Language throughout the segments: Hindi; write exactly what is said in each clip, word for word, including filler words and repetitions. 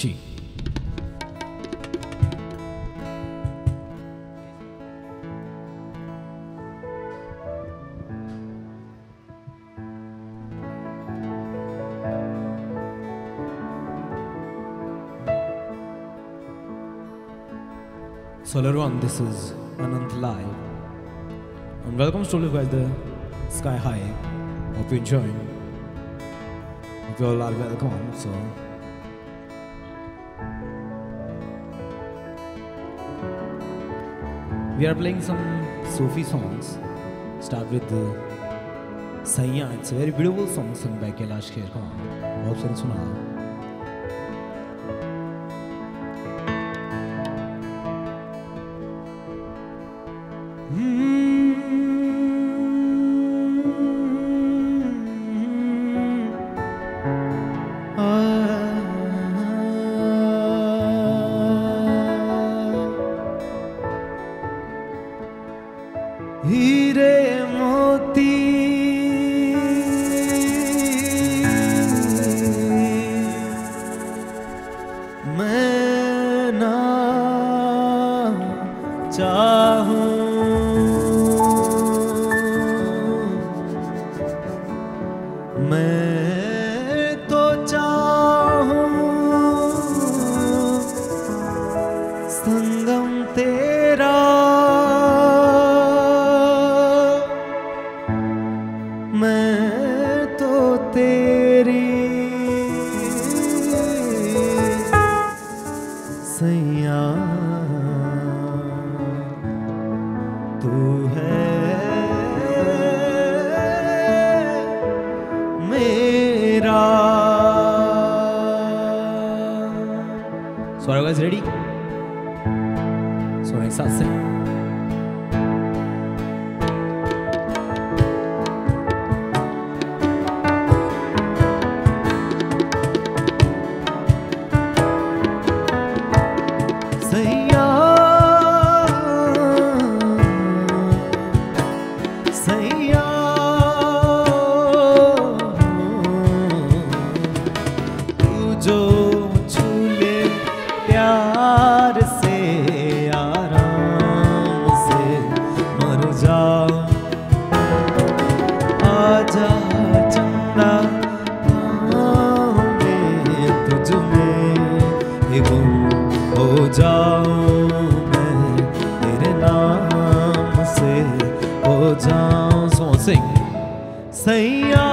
Ji So hello everyone, this is Anant Live and welcome to Live by the Sky High. Hope you enjoying. Hope you all are welcome. So we are playing some Sufi songs. Start with the Saiyan. It's a very beautiful song sung by Kailash Kher. Come on, बहुत सारे सुना सैया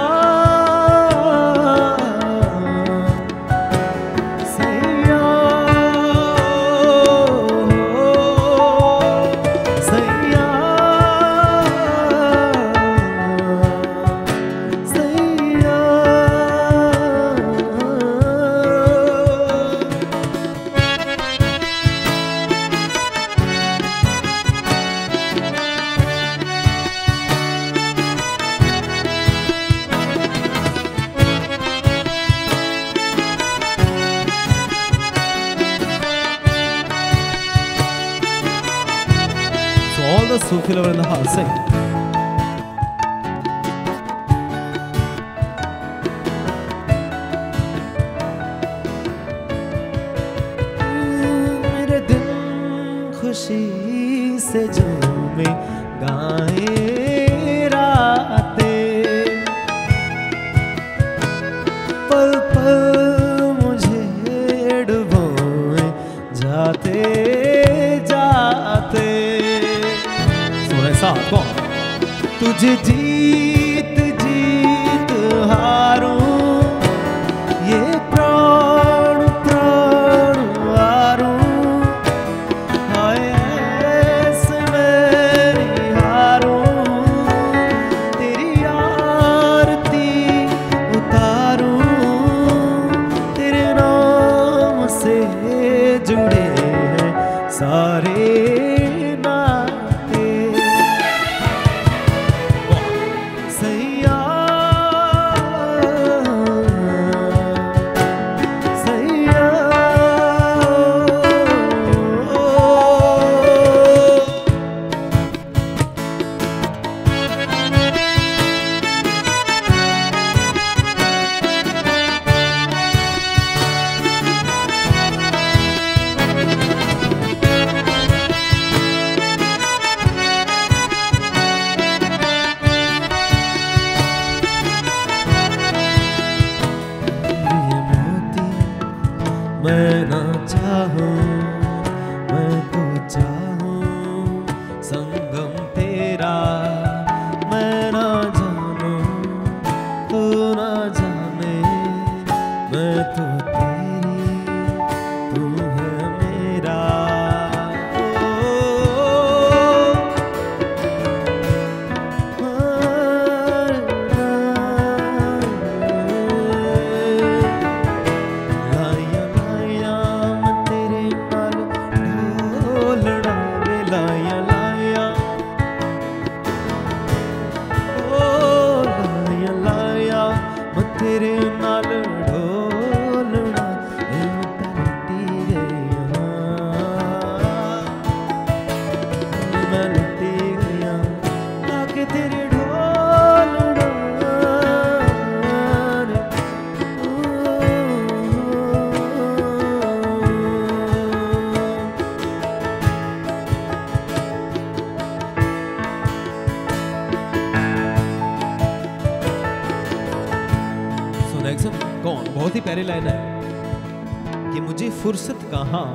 गाना है सर, कौन, बहुत ही प्यारी लाइन है कि मुझे फुर्सत कहाँ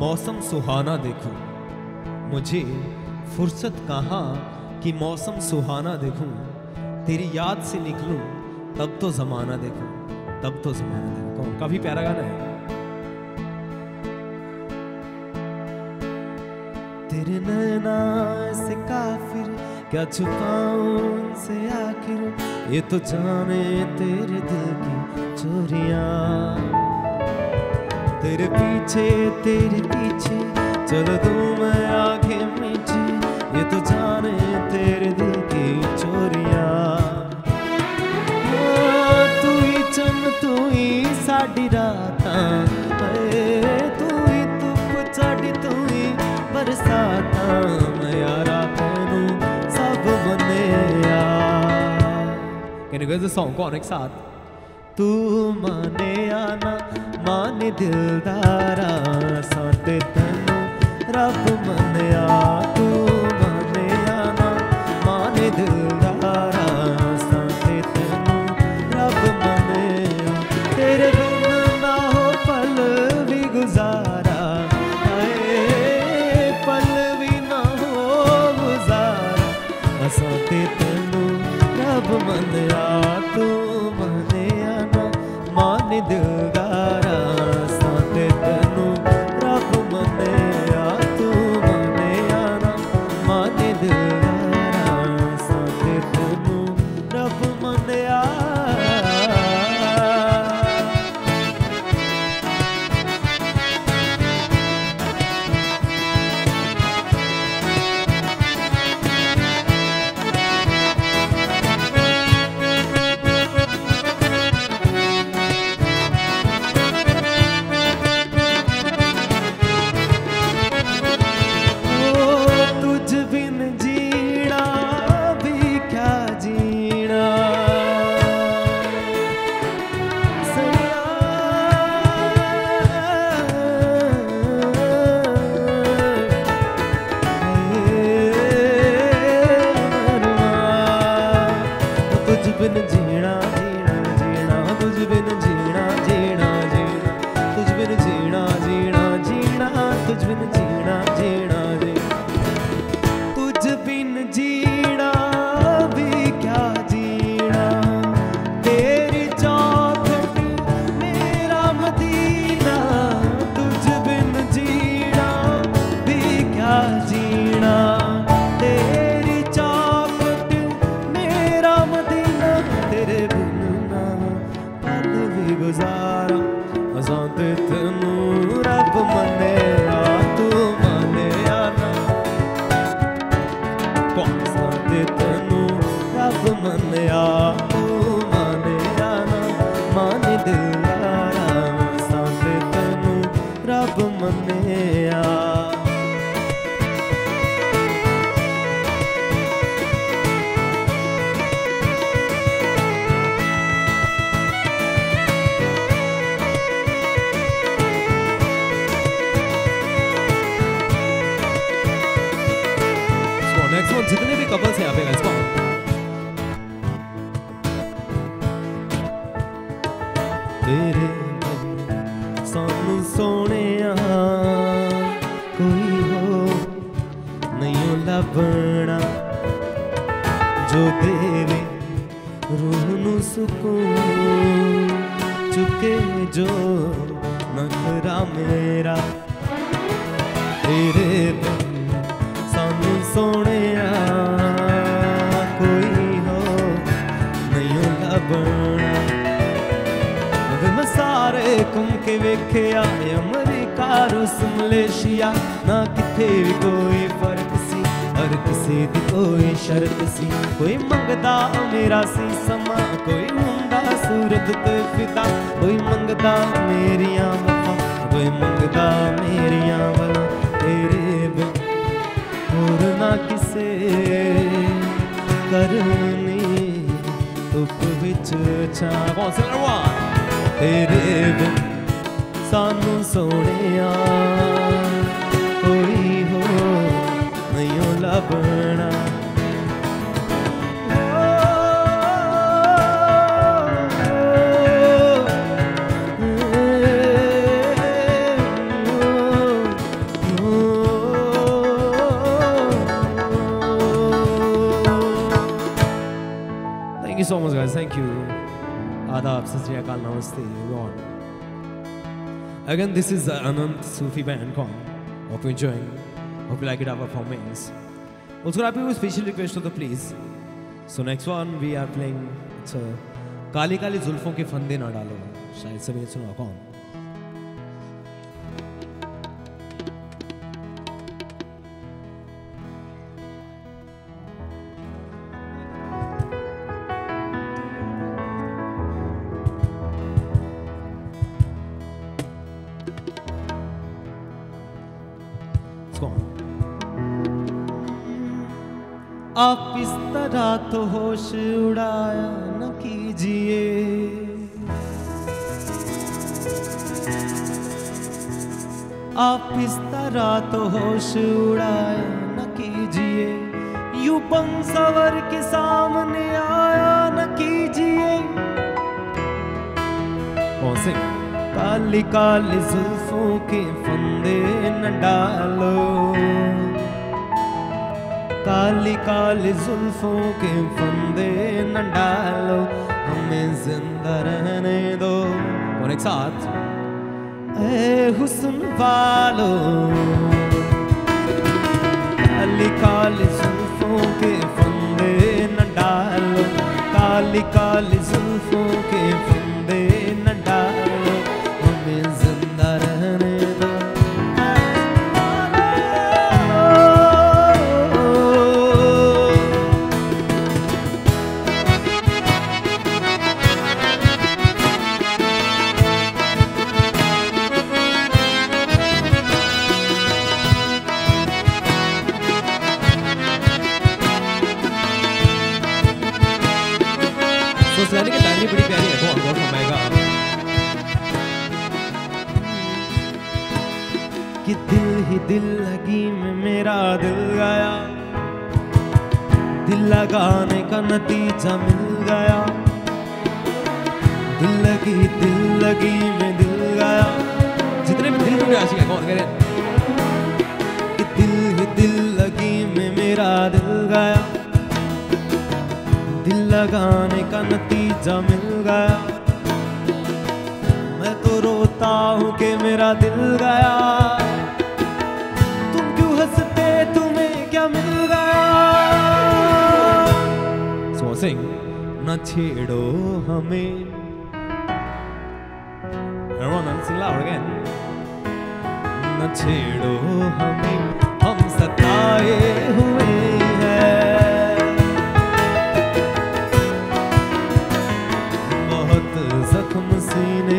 मौसम सुहाना देखूं, मुझे फुर्सत कहाँ कि मौसम सुहाना देखूं, तेरी याद से निकलूं तब तो ज़माना देखूं, तब तो ज़माना देखूं। कौन, काफ़ी प्यारा गाना है। तेरे नैना से काफिर क्या छुपाऊं उनसे आखिर, ये तो जाने तेरे दिल की चोरियां, तेरे पीछे तेरे पीछे चल दूं मैं आगे पीछे, ये तो जाने तेरे दिल की चोरियां, तू ही चन तू ही साडी रातां, तू ही धुप चढ़ी तू ही बरसातां, मैं यारा तैनू सब मन्नेया। Can you guys this song, कौन एक साथ, तू माने आना माने दिलदारा, साडे तैनू रब मन्नेया, तू माने आना माने दिलदारा, साडे तैनू रब मन्नेया, तेरे बिन ना हो पल भी गुजार, मन्या तू मने आना मान दिलदारा, साथे तेनू रब मन्या, तू मने आना मान दिलदारा, साथे तेनू रब Manya. Thank you so much, guys. Thank you. Adab, Sat Shri Akal, Namaste. We're on. Again, this is the Anant Sufi by Ancon. Hope you're enjoying. Hope you like it, our performance. Also, happy with special request to the please. So next one we are playing. It's a काले काले जुल्फों के फंदे ना डालो. शायद सभी सुना कौन. आप इस तरह तो होश उड़ाया न कीजिए, आप इस तरह तो होश उड़ाया न कीजिए, यूं बंसवर के सामने आया न कीजिए. कौन से काली काली जुल्फों के फंदे न डालो, काली काली जुल्फों के फंदे न डालो, हमें जिंदा रहने दो. और एक साथ ऐ हुस्न वालो, काली काली जुल्फों के फंदे न डालो, काली काली जुल्फों के फंदे न डालो, हमें जिंदा रहने दो. कि दिल ही दिल लगी में मेरा दिल गया, दिल लगाने का नतीजा मिल गया, दिल लगी दिल लगी में दिल गया. जितने भी दिल जुड़े आशिक है कौन कह रहे हैं कि दिल ही दिल लगी में मेरा दिल गया, दिल लगाने का नतीजा मिल गया. मैं तो रोता हूँ कि मेरा दिल गया, तुम क्यों हंसते, तुम्हें क्या मिल गया. So sing. ना छेड़ो हमें. Everyone sing loud again. ना छेड़ो हमें, हम सताए हुए हैं, बहुत जख्म सीने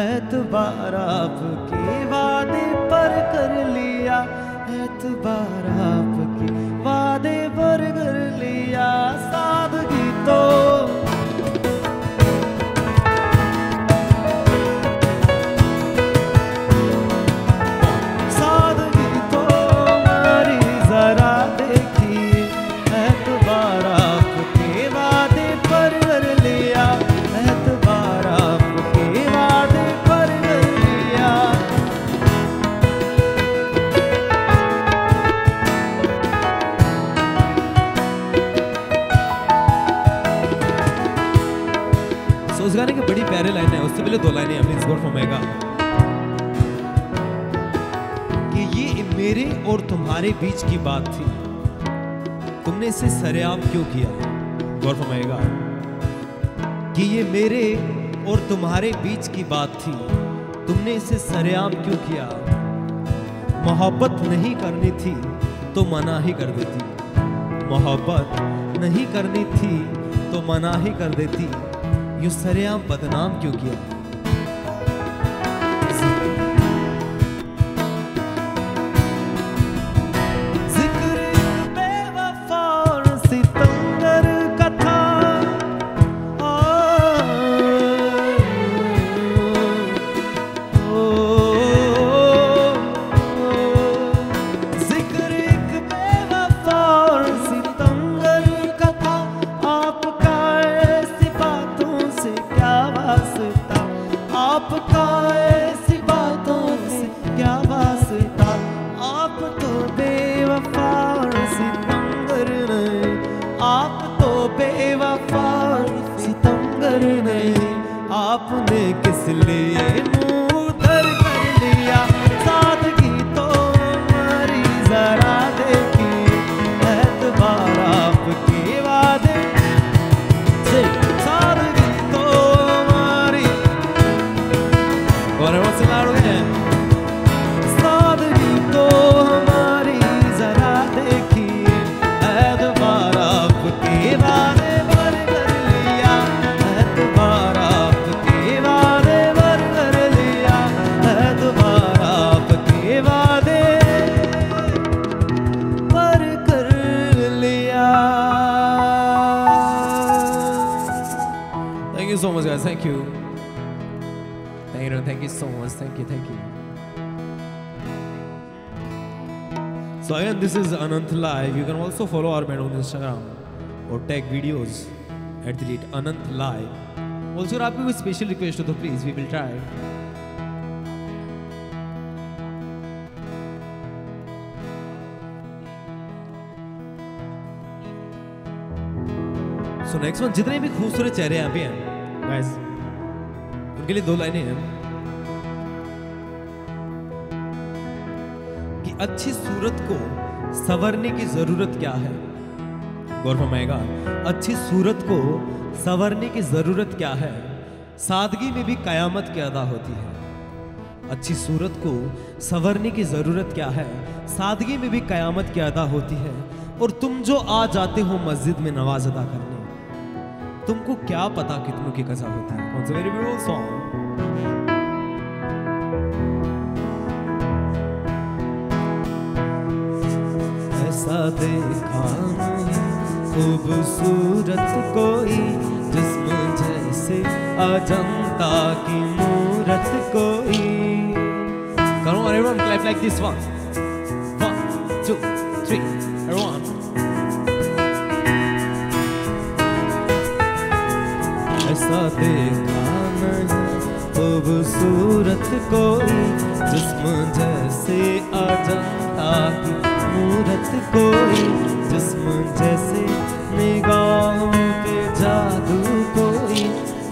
ऐतबार आपके वादे पर कर लिया, ऐतबार आपके वादे पर कर लिया। सादगी तो दो लाइनें अपनी स्कोर फॉर्मेगा कि ये मेरे और तुम्हारे बीच की बात थी, तुमने इसे सरेआम क्यों किया। गौर फरमाएगा कि ये मेरे और तुम्हारे बीच की बात थी, तुमने इसे सरेआम क्यों किया। मोहब्बत नहीं करनी थी तो मना ही कर देती, मोहब्बत नहीं करनी थी तो मना ही कर देती, यूं सरेआम बदनाम क्यों किया। So again, this is Anant Live. You can also follow our band on Instagram or tag videos at the rate Anant Live. Also, if you have a special request, so please, we will try. So next one, जितने भी खूबसूरत चेहरे यहाँ पे हैं, guys, उनके लिए दो लाइनें हैं। अच्छी सूरत को संवरने की जरूरत क्या है। गौर फरमाएगा, अच्छी सूरत को संवरने की जरूरत क्या है, सादगी में भी कयामत की अदा होती है। अच्छी सूरत को संवरने की जरूरत क्या है, सादगी में भी कयामत की अदा होती है। और तुम जो आ जाते हो मस्जिद में नमाज अदा करने, तुमको क्या पता कितनों की कज़ा होती है। It's a very beautiful song. ऐसा देखा नहीं खूबसूरत कोई, जिस्म जैसे अजंता की मूरत कोई। Come on everyone, clap like this one, one, two, three, everyone. ऐसा देखा नहीं खूबसूरत कोई, जिस्म जैसे अजंता की मूरत कोई, जिस्म जैसे निगाहों के जादू कोई,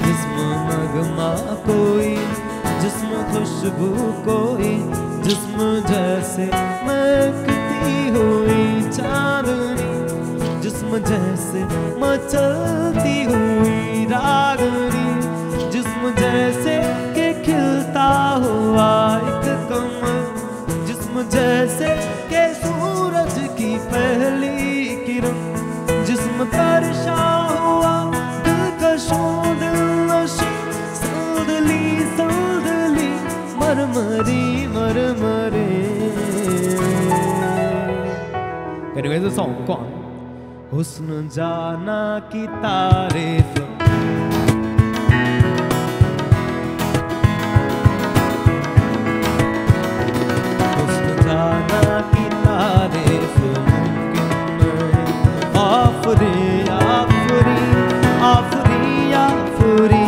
जिस्म नगमा कोई, जिस्म खुशबू कोई, जिस्म जैसे महकती हुई चांदनी, जिस्म जैसे मचलती हुई रागनी, जिस्म जैसे के खिलता हुआ एक कमल, जिस्म जैसे के पहली किरण, जिस्म परेशान हुआ दिल का शोध नशी सल्दली सल्दली। मर मरी मर मरे। Anyways, the song कौन? हुस्न जाना की तारीफ हुस्न जाना की तारीफ मुमकिन आफरी आफरी आफरी आफरी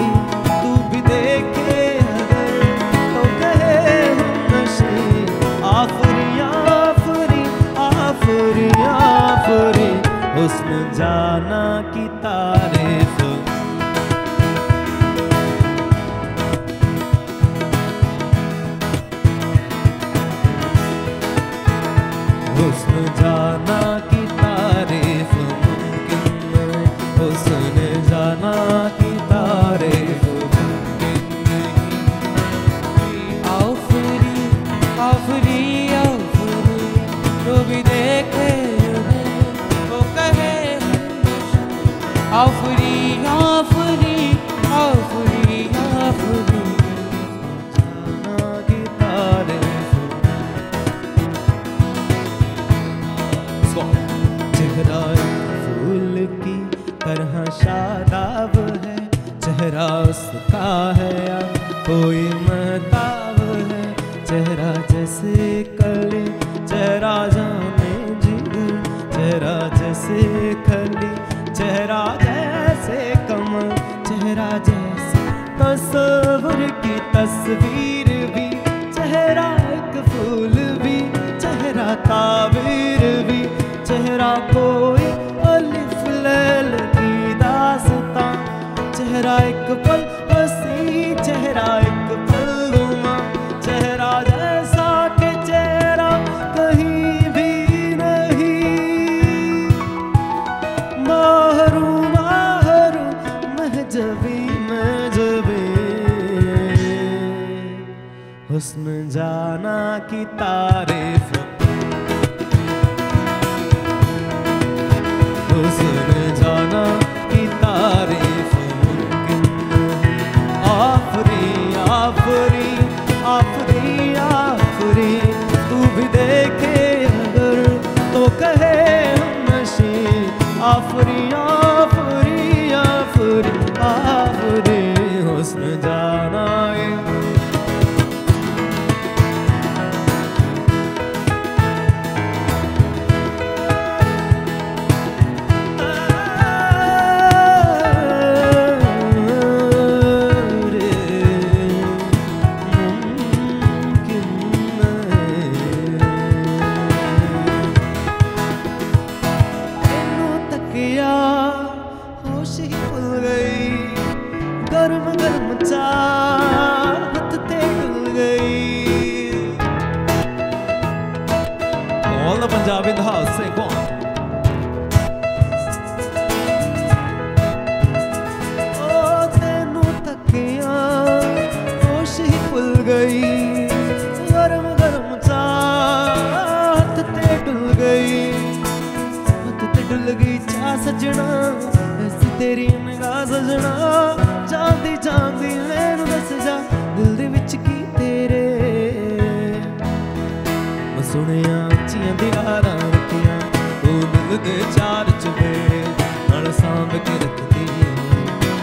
तू भी देखे अगर तो कहे हम नशे आफरी आफरी आफरी आफरी हुस्न जाना की तारीफ हुस्न जाना की तारीफ मुमकिन हुस्न जाना की तारीफ मुमकिन आफरी आफरी आफरी तू भी देखे आफरी आफरी आफरी आफरी जाना की तारीफ चेहरा फूल की तरह शादाब है चेहरा उसका है या कोई महताब है चेहरा जैसे कली चेहरा जाने जिगर चेहरा जैसे कली चेहरा जैसे कमल चेहरा जैसे तस्वीर की तस्वीर भी चेहरा एक फूल भी चेहरा ताबीर भी चेहरा कोई अलिफ लैल की दास्तां चेहरा एक पल हंसी चेहरा एक पल गुमा चेहरा जैसा के चेहरा कहीं भी नहीं जबी मैं जबी हुस्न जाना की तारीफ हुस्न जाना की तारीफ मुमकिन आफरी आफरी आफरी आफरी तू भी देखे अगर तो कहे हम नशे आफरी आफरी आफरी आफरी हुस्न जाना सजना ऐसी तेरी निगाह सजना चांदी चांदी मैनू दस जा दिल दे विच की तेरे मैं सुनिया अखियां दी आरा रखियां तू दिल दे चार चुबे नाल सांभ के रखदी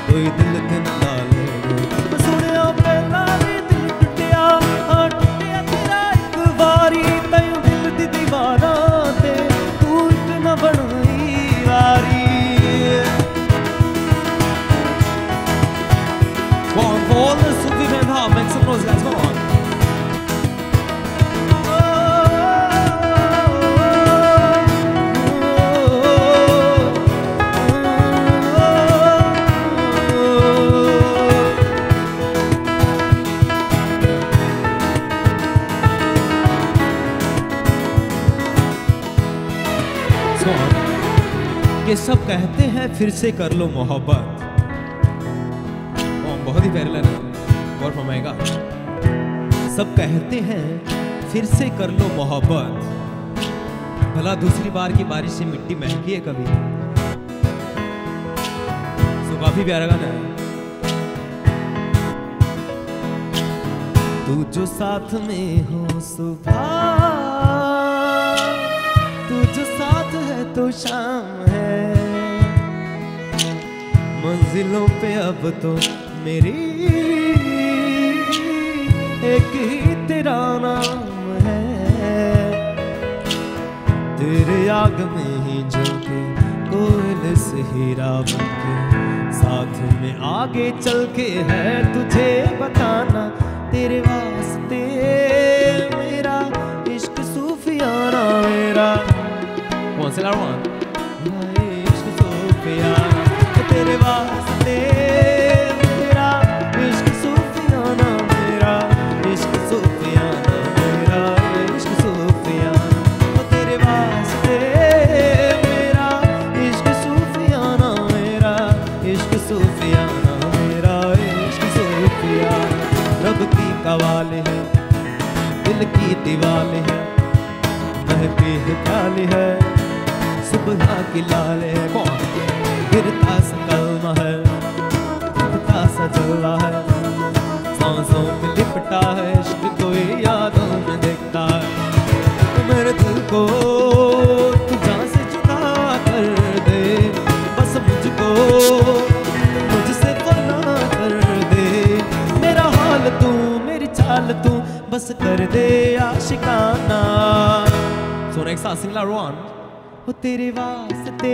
कोई दिल ते ना ला ले मैं सुनिया पहला भी दिल टुटिया आ टुटिया तेरा एक वारी तैनू दिल दी दीवारा ते तू इक ना बन all the Sufi men have make some noise guys come on so ये सब कहते हैं फिर से कर लो मोहब्बत बहुत ही पैरेलल है और फरमाएगा सब कहते हैं फिर से कर लो मोहब्बत भला दूसरी बार की बारिश से मिट्टी महकी है कभी तो काफी प्यारा गाना है तू तू जो साथ में हो सुबह, तू जो साथ है तो शाम है, मंजिलों पे अब तो मेरी एक ही तेरा नाम है। तेरे आग में ही जलके कोयल से हीरा बनके साथ में आगे चल के है तुझे बताना, तेरे वास्ते मेरा इश्क सूफियाना, मेरा इश्क सूफियाना, तेरे वास्ते मेरा इश्क सूफियाना, मेरा इश्क सूफियाना, मेरा इश्क सूफियाना, तेरे वास्ते मेरा इश्क सूफियाना, मेरा इश्क सूफियाना, मेरा इश्क सूफियाना। रब की कवाल है, दिल की दीवाल है, महके हिताल है, सुबह की लाल है, गिरता सा कलमा है, उठता सा जलवा है, सांसों में लिपटा है, इश्क कोई यादों में देखता है। मेरे दिल को तुझा से जुदा कर दे, बस मुझको तू बस कर दे आशिकाना। So next time sing la roan, ओ तेरे वास्ते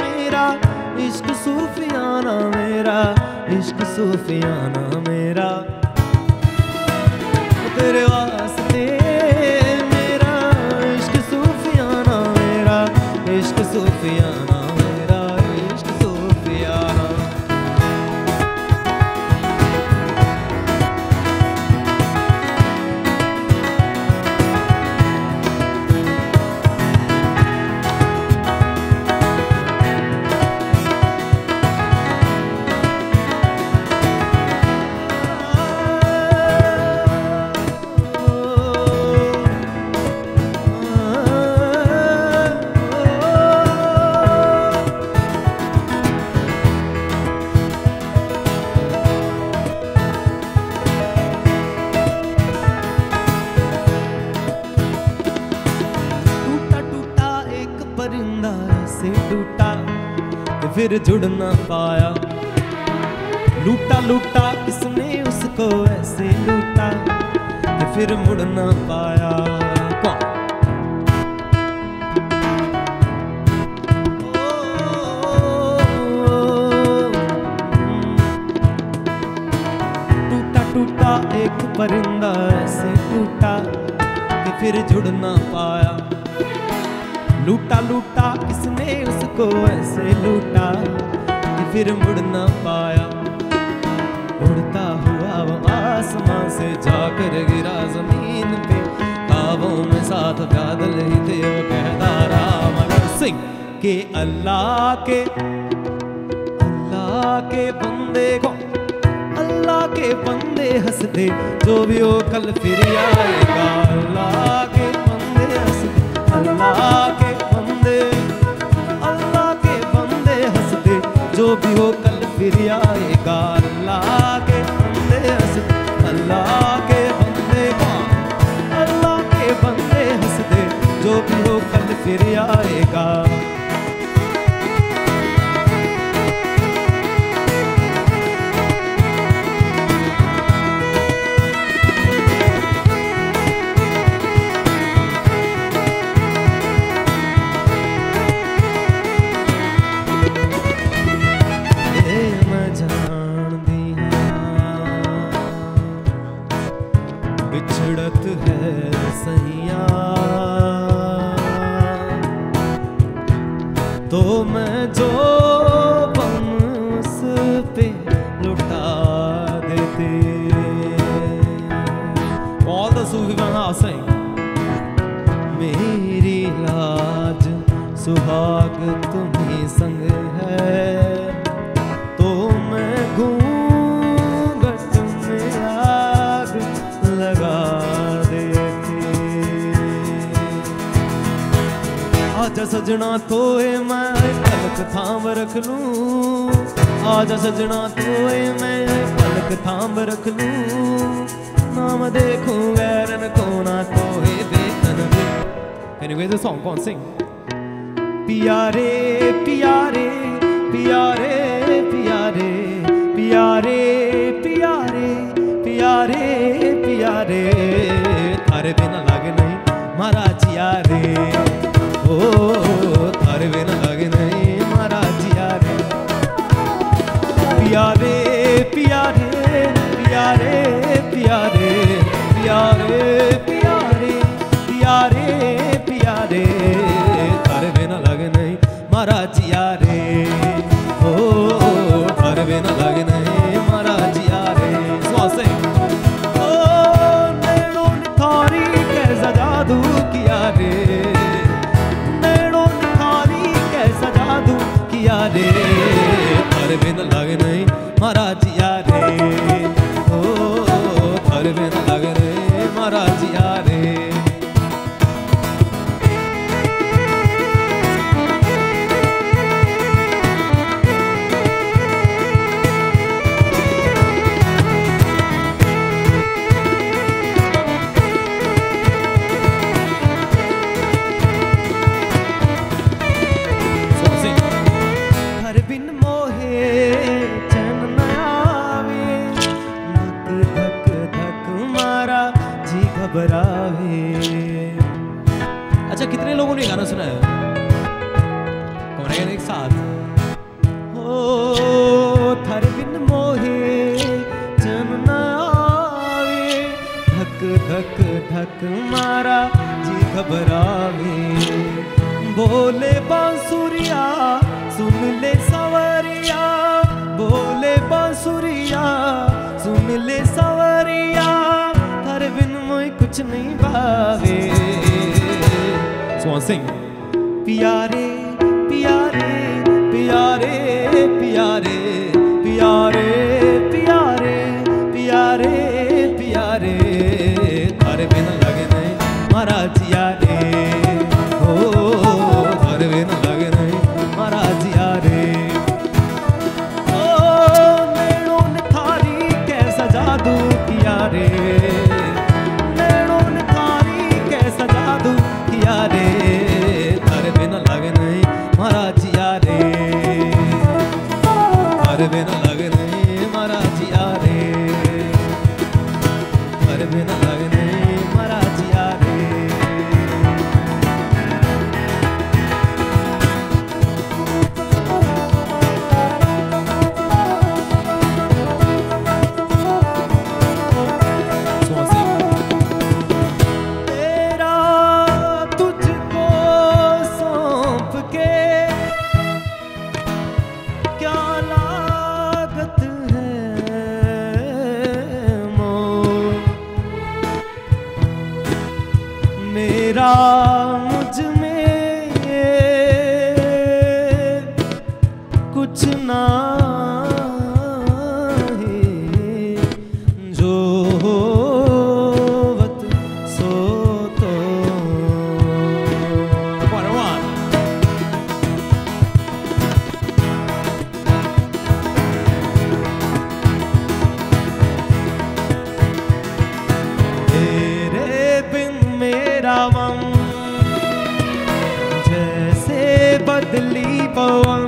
मेरा इश्क सूफियाना, मेरा इश्क सूफियाना, मेरा ओ तेरे वास्ते मेरा इश्क सूफियाना, मेरा इश्क सूफियाना। फिर जुड़ ना पाया, लूटा लूटा किसने उसको ऐसे लूटा, फिर मुड़ ना पाया। टूटा टूटा एक परिंदा ऐसे टूटा कि फिर जुड़ ना पाया, लूटा लूटा किसने उसको ऐसे लूटा कि फिर मुड़ ना पाया। उड़ता हुआ वो आसमां से जाकर गिरा जमीन पे, ख्वाबों में साथ बादल ही थे, वो कहता रहा मगर सिंह के अल्लाह के, अल्लाह के बंदे को, अल्लाह के बंदे हंस दे जो भी हो कल फिर आएगा। अल्लाह के बंदे हंस दे, अल्लाह के बंदे, अल्लाह के बंदे हंस दे जो भी हो कल फिर आएगा। अल्लाह के बंदे हंस दे, अल्लाह के बंदे, अल्लाह के बंदे हंस दे जो भी हो कल फिर आएगा। सजना तोए मैं पलक थाम रख लूं, आजा सजना तोए मैं पलक थाम रख लूं, ना नाम देखूं वैरन को ना तोहे बेतन भी। Can you hear the song? Come on, sing. पिया रे पिया रे पिया रे पिया रे पिया रे पिया रे पिया रे पिया रे थारे बिना लागे नहीं मारा जिया रे। ओ थारे बिना लागे नहीं मारा जिया रे। पिया रे पिया रे पिया रे पिया रे पिया रे पिया रे पिया रे पिया रे थारे बिना लागे नहीं मारा जिया रे। ओ थारे बिना लागे नहीं मारा जिया रे। स्वासे ओ नैनों ने थारी कैसा जादू किया रे। नैनों ने थारी कैसा जादू किया रे। थारे बिना लागे नहीं मारा जिया रे। थारे बिना लागे नहीं मारा जिया रे। अच्छा कितने लोगों ने गाना सुना है? कौन है एक साथ? ओ थारे बिन मोहे चैन ना आवे, धक धक धक मारा जी घबरावे। बोले बांसुरिया सुन ले सवरिया, बोले बांसुरिया सुन ले सवरिया, थारे बिन मोहे कुछ नहीं भावे। Sing. Piya re, piya re, piya re, piya re, piya re, piya re, piya re, piya re, thare bina lage nahi mara jiya re. Oh, thare bina lage nahi mara jiya re. Oh, nainon ne thari kaisa jadoo kiya re. थारे बिना लागे नहीं मारा जिया रे। थारे बिना लागे नहीं मारा जिया रे। तेरा तुझको सौंप के क्या मुझ में कुछ ना है जो होवत सो तो। तेरे बिन मेरा बदली पवन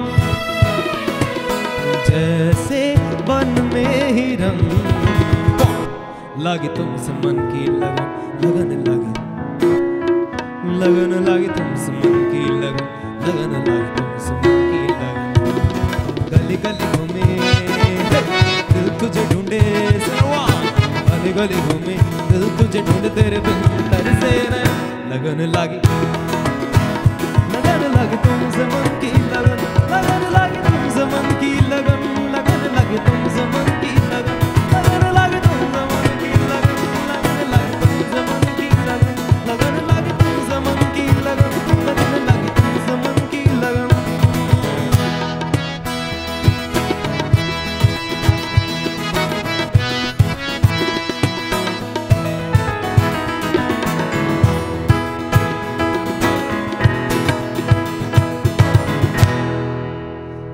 जैसे बन में ही रंग लागे तुमसे मन की लगन लगन लागे लगन लागे तुमसे मन की लगन लगन लागे तुमसे मन की लगन। गली गली घूमे दिल तुझे ढूंढे सरवा, गली गली घूमे दिल तुझे ढूंढे तेरे बिन तरसे लगन लागे लगे तुम ज़मन की लगन लगन लगे तुम ज़मन की लगन लगन लगे तुम ज़मन की लगन लगन लगे तुम ज़मन की लगन लगन लगे तुम ज़मन की लगन लगन लगे तुम ज़मन की लगन लगन लगे तुम ज़मन की लगन।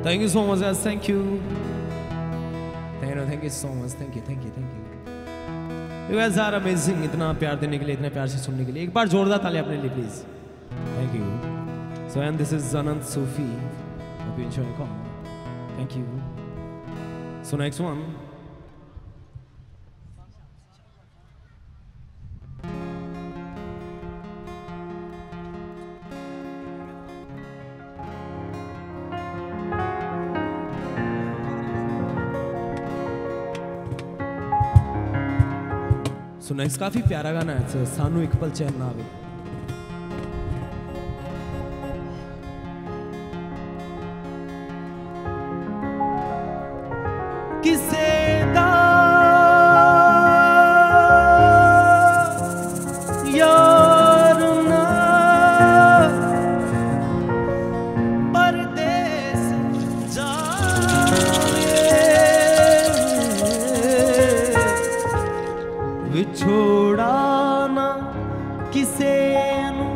Thank you so much, guys. Thank you. Thank you. Thank you so much. Thank you. Thank you. Thank you. You guys are amazing, इतना प्यार देने के लिए, इतने प्यार से सुनने के लिए। एक बार जोरदार तालियां अपने लिए please. Thank you. So and this is Anant Sufi, hope you enjoy it. Thank you. So next one, so next काफी प्यारा गाना है, सानू एक पल चैन ना आवे। किसे दा यार ना परदेस जावे, विछोड़ा ना किसे नू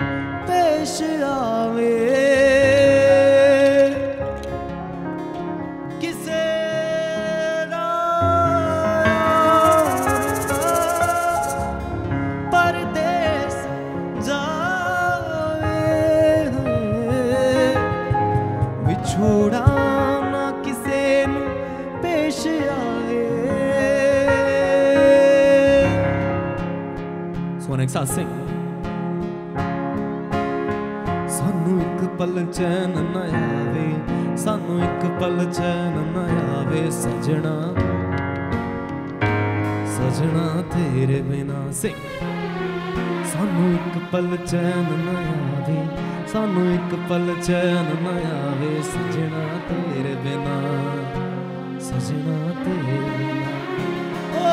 पेश आवे, किसे दा परदेस जावे, विछोड़ा ना किसे नू पेश आवे। सानू एक पल चैन ना आवे, सानू एक पल चैन ना आवे सजना, सजना तेरे बिना। सानू एक पल चैन ना आवे, सानू एक पल चैन ना आवे सजना तेरे बिना, सजना तेरे बिना। ओ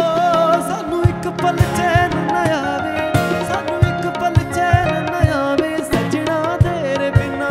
सानू एक पल चैन ना आवे, सजना तेरे बिना,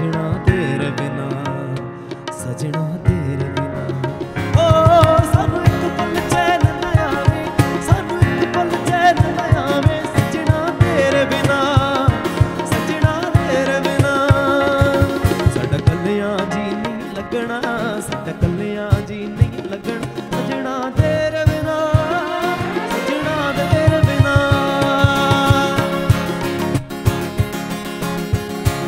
सजना तेरे बिना। ओ सानू एक पल चैन ना आवे, सानू एक पल चैन ना आवे सजना तेरे बिना, सजना तेरे बिना। साडा कल्लियां जी नहीं लगना, साडा कल्लियां जी नहीं लगना सजना तेरे बिना, सजना तेरे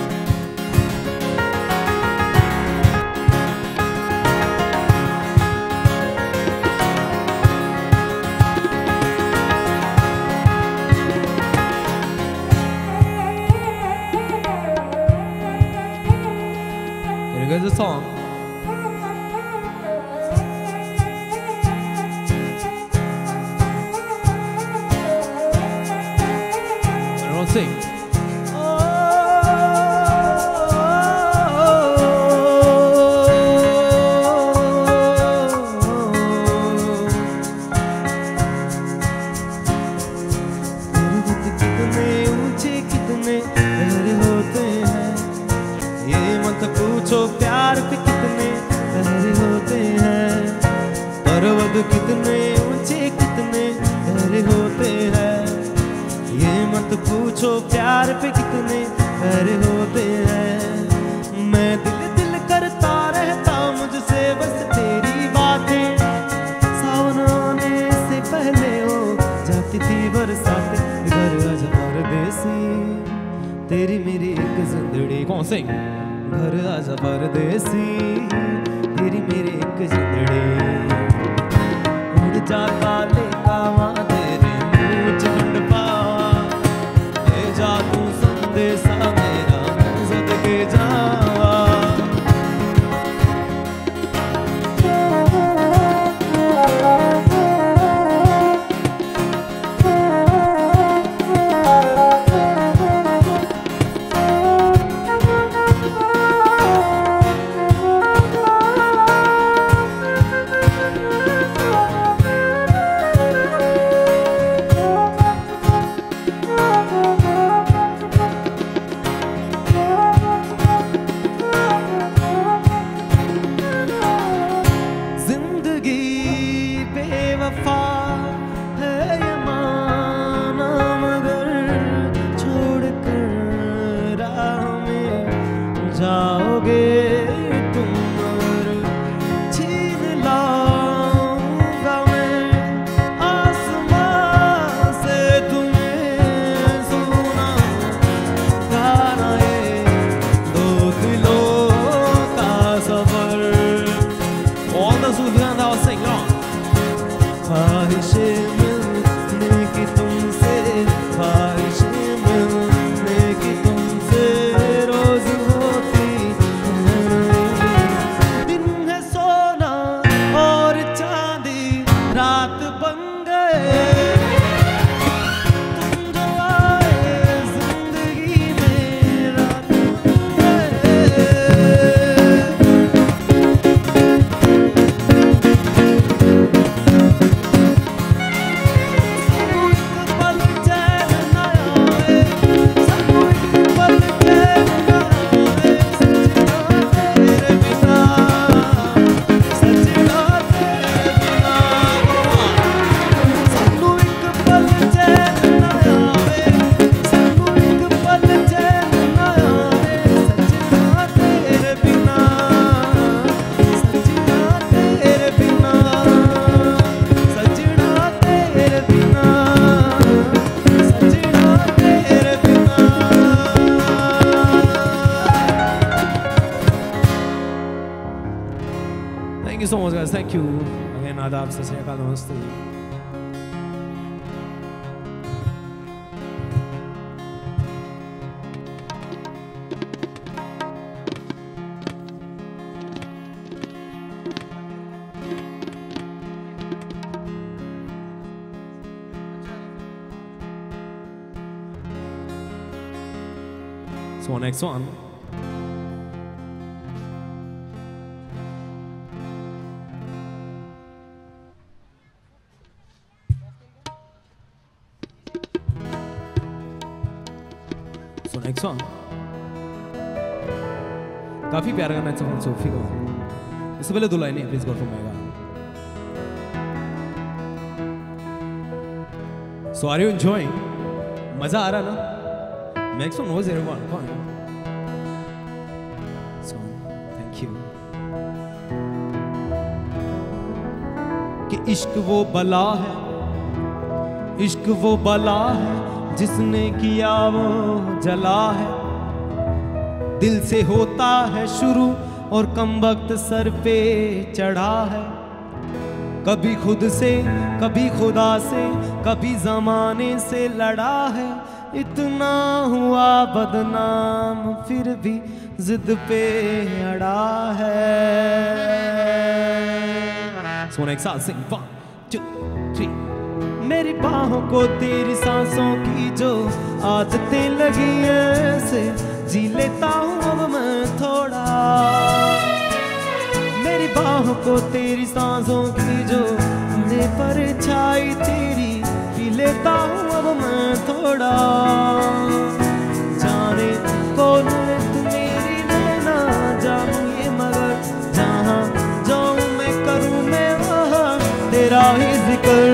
बिना। Here's the song. Everyone sing. कितने ऊंचे कितने गहरे होते हैं, ये मत पूछो प्यार पे कितने गहरे होते हैं। मैं दिल दिल करता रहता, मुझसे बस on, sing. घर आजा परदेसी तेरी मेरे एक जिंदड़ी उड़ जा काले कावा तेरे मूंछ मुंड पावा ले जा तू संदेशा मेरा सदके जावा Thank you again, Adab, Sasyakal, Namaste. So next one. Next song काफी प्यारा गाना है सूफी का। इससे पहले दो लाइनें प्लीज गौर फरमाइएगा। So are you enjoying? मजा आ रहा ना? Make some noise everyone. कौन? So thank you. कि इश्क वो बला है, इश्क वो बला है, जिसने किया वो जला है, दिल से होता है शुरू और कमबख्त सर पे चढ़ा है, कभी खुद से कभी खुदा से कभी जमाने से लड़ा है, इतना हुआ बदनाम फिर भी जिद पे अड़ा है। सुनो एक साथ, सिंह वन टू थ्री। मेरी बाहों को तेरी सांसों की जो आदतें लगी हैं से जी लेता हूँ अब मैं थोड़ा, मेरी बाहों को तेरी सांसों की जो मुझे पर छाई तेरी पी लेता हूँ अब मैं थोड़ा, जाने को नृत्य मेरी लेना जाऊँ ये मगर जहाँ जाऊँ मैं करूँ मैं वहाँ तेरा ही जिक्र।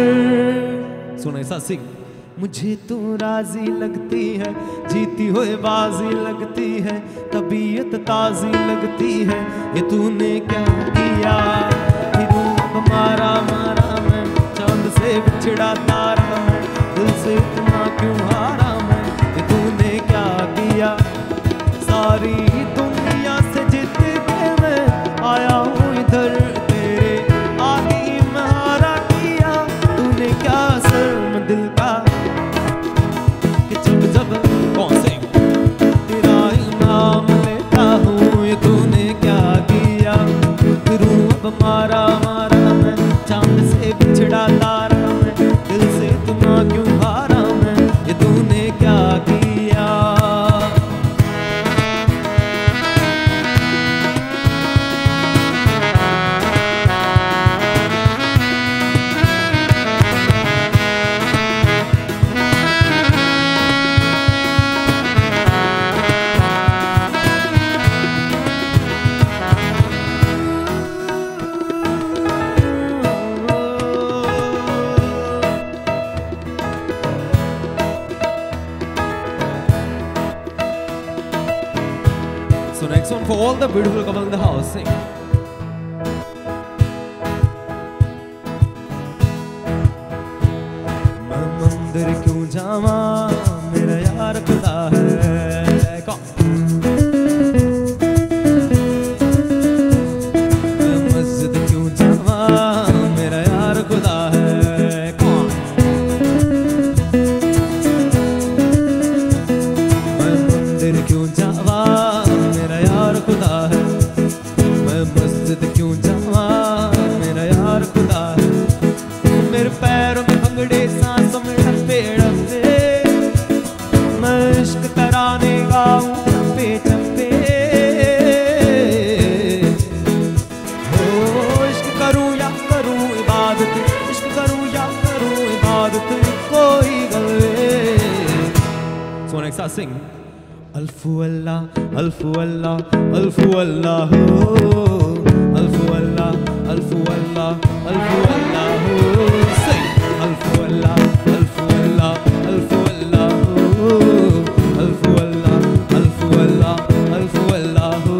ऐसा सिंह। मुझे तू राजी लगती है, जीती हुए बाजी लगती है, तबीयत ताजी लगती है, ये तूने क्या किया, मारा मारा मैं चांद से बिछड़ा तारा मैं, दिल से इतना क्यों हारा मैं, ये तूने क्या किया, सारी आगे महारा किया तूने क्या शर्म दिल का कि जब जब कौन से तेरा नाम लेता हूँ ये तूने क्या किया गुजरू अब मारा मारा मैं चांद से बिछड़ा तारा मैं दिल से तुम्हारा क्यों हारा मैं ये तूने क्या किया। For all the beautiful couple in the house, sing. मैं मंदिर क्यों जावा मेरा यार खुदा है कौन मैं मस्जिद क्यों जावा मेरा यार खुदा है कौन मैं मंदिर क्यों जावा खुदा है मैं मस्जिद क्यों जावा मेरा यार खुदा है मेरे पैरों में भंगड़े सांसों में डरते डरते मैं इश्क तराने गाऊं चंपे चंपे हो इश्क करूं या करूं इबादत इश्क करूं या करूं इबादत कोई गले सोने के साथ सिंह अल्फु अल्लाह अल्फु अल्लाह अल्फु अल्लाह हो अल्फु अल्लाह अल्फु अल्लाह अल्फु अल्लाह हो सही अल्फु अल्लाह अल्फु अल्लाह अल्फु अल्लाह हो अल्फु अल्लाह अल्फु अल्लाह अल्फु अल्लाह हो।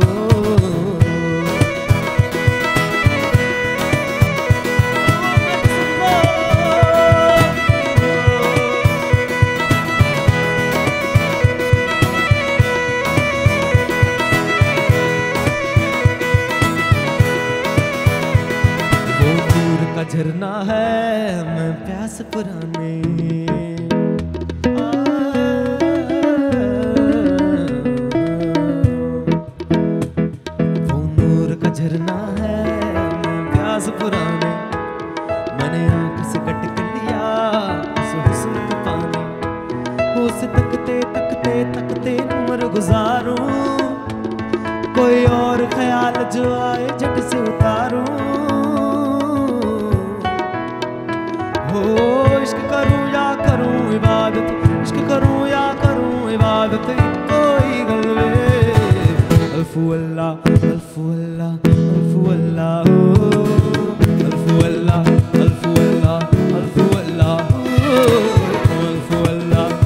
झरना है मैं प्यास पुराने वो नूर का झरना है मैं प्यास पुराने मैंने आंख से कट कर लिया हुस्न का पानी उस तकते तकते तकते उम्र गुजारूं कोई और ख्याल जो आए झट से उतारूं इश्क करूं या करूं इबादत इश्क करूं या करूं इबादत कोई गलवे अल्फु अल्लाह अल्फु अल्लाह अल्फु अल्लाह अल्फु अल्लाह अल्फु अल्लाह अल्फु अल्लाह अल्फु अल्लाह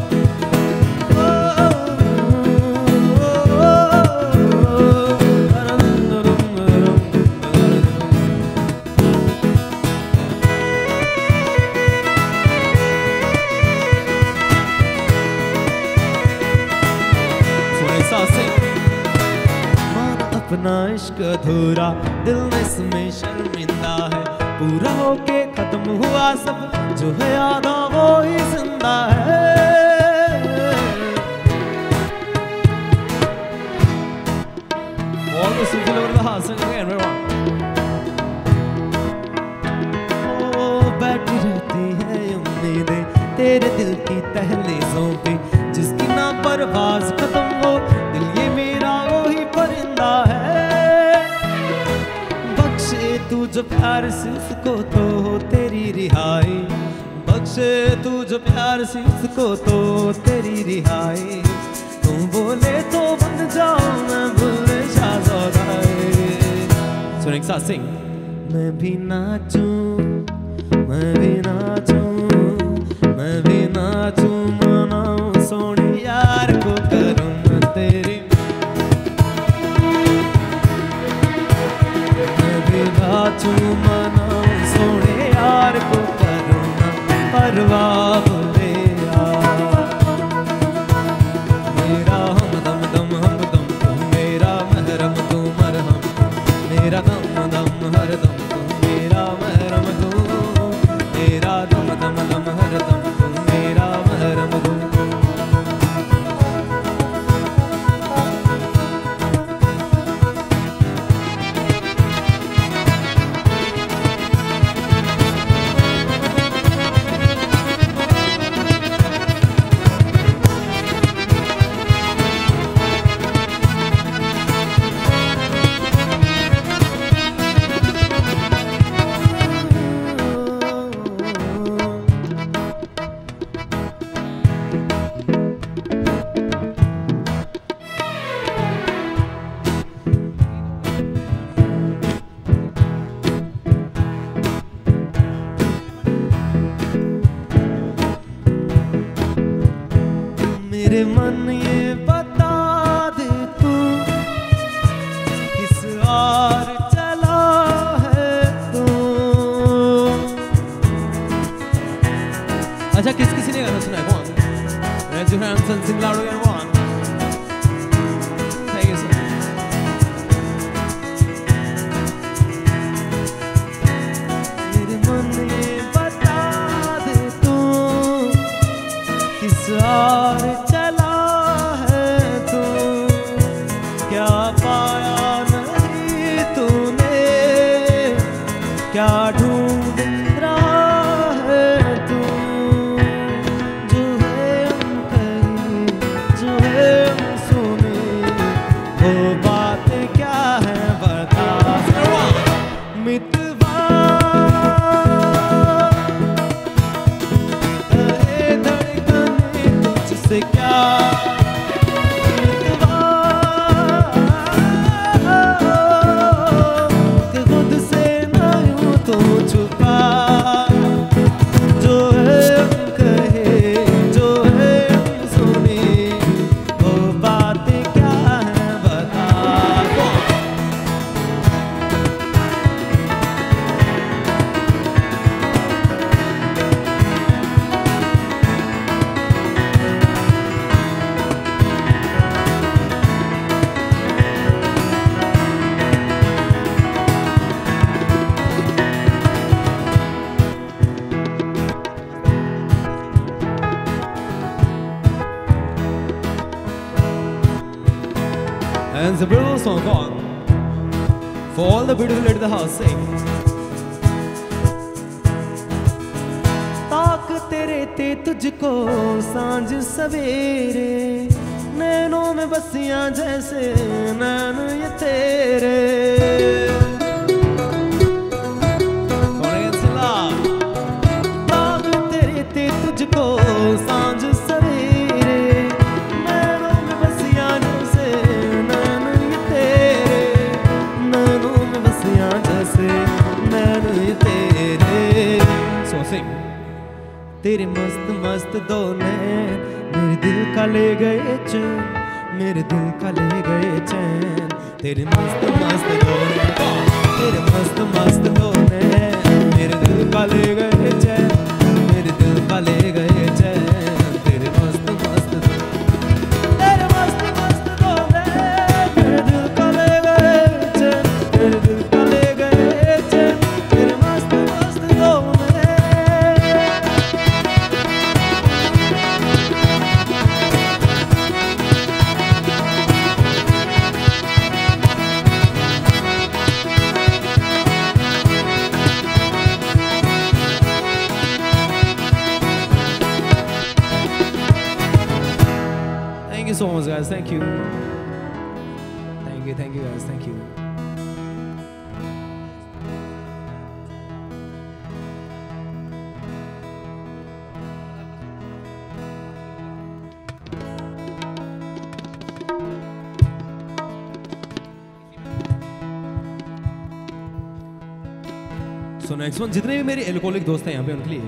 अपना इश्क अधूरा दिल में इसमें शर्मिंदा है पूरा होके खत्म हुआ सब जो है आधा वो ही जिंदा है all the Sufi lovers the house sing again everyone ओ बैठी रहती है उम्मीदें तेरे दिल की तहलीजों पे जिसकी ना परवाज खत्म हो दिल ये मेरा वो ही परिंदा है तू जो प्यार से उसको तो हो तेरी रिहाई बख्शे तू जो प्यार से उसको तो तेरी रिहाई तुम बोले तो बन जाओ मैं भूले शाहज़ोदाई सुनिए एक साथ सिंह मैं भी नाचूं मैं भी नाचूं मैं भी नाचूं मनाऊं सोने यार को करूं मैं तेरी तू मना सोने यार को करूँ ना परवाह भूले मेरा हमदम दम हमदम तू मेरा महरम तू मरहम मेरा दम दम हरदम तू मेरा मेरे मन ये बता दे तू किस और चला है तू। अच्छा किस किसी ने गाना सुना है? कौन? रजूराम संसिंग लाडू या कौन? Thank you sir. मेरे मन ये बता दे तू किस और चला है तू, क्या पाया नहीं तूने, क्या ढूंढ रहा है तू। जो है हम करीब, जो है हम सुने, वो बात क्या है बता। मितवा अरे धड़कन तुझसे क्या, and the beautiful song on for all the beautiful ladies in the house sing tak tere te tujhko saanjh savere nainon mein basiyan jaise nain ye tere chords la tak tere te tujhko saanjh तेरे मस्त मस्त दो नैन मेरे दिल का ले गए चैन, मेरे दिल का ले गए चैन। तेरे मस्त मस्त दो नैन, तेरे मस्त मस्त दो नैन मेरे दिल का ले गए चैन, मेरे दिल का ले गए चैन। तेरे मस्त मस्त दो, तेरे मस्त मस्त दो नैन मेरे दिल का ले गए चैन, मेरे दिल का ले गए चैन। तेरे मस्त मस्त दो so much guys, thank you thank you thank you guys, thank you। so next one जितने भी मेरे alcoholic दोस्त हैं यहाँ पे उनके लिए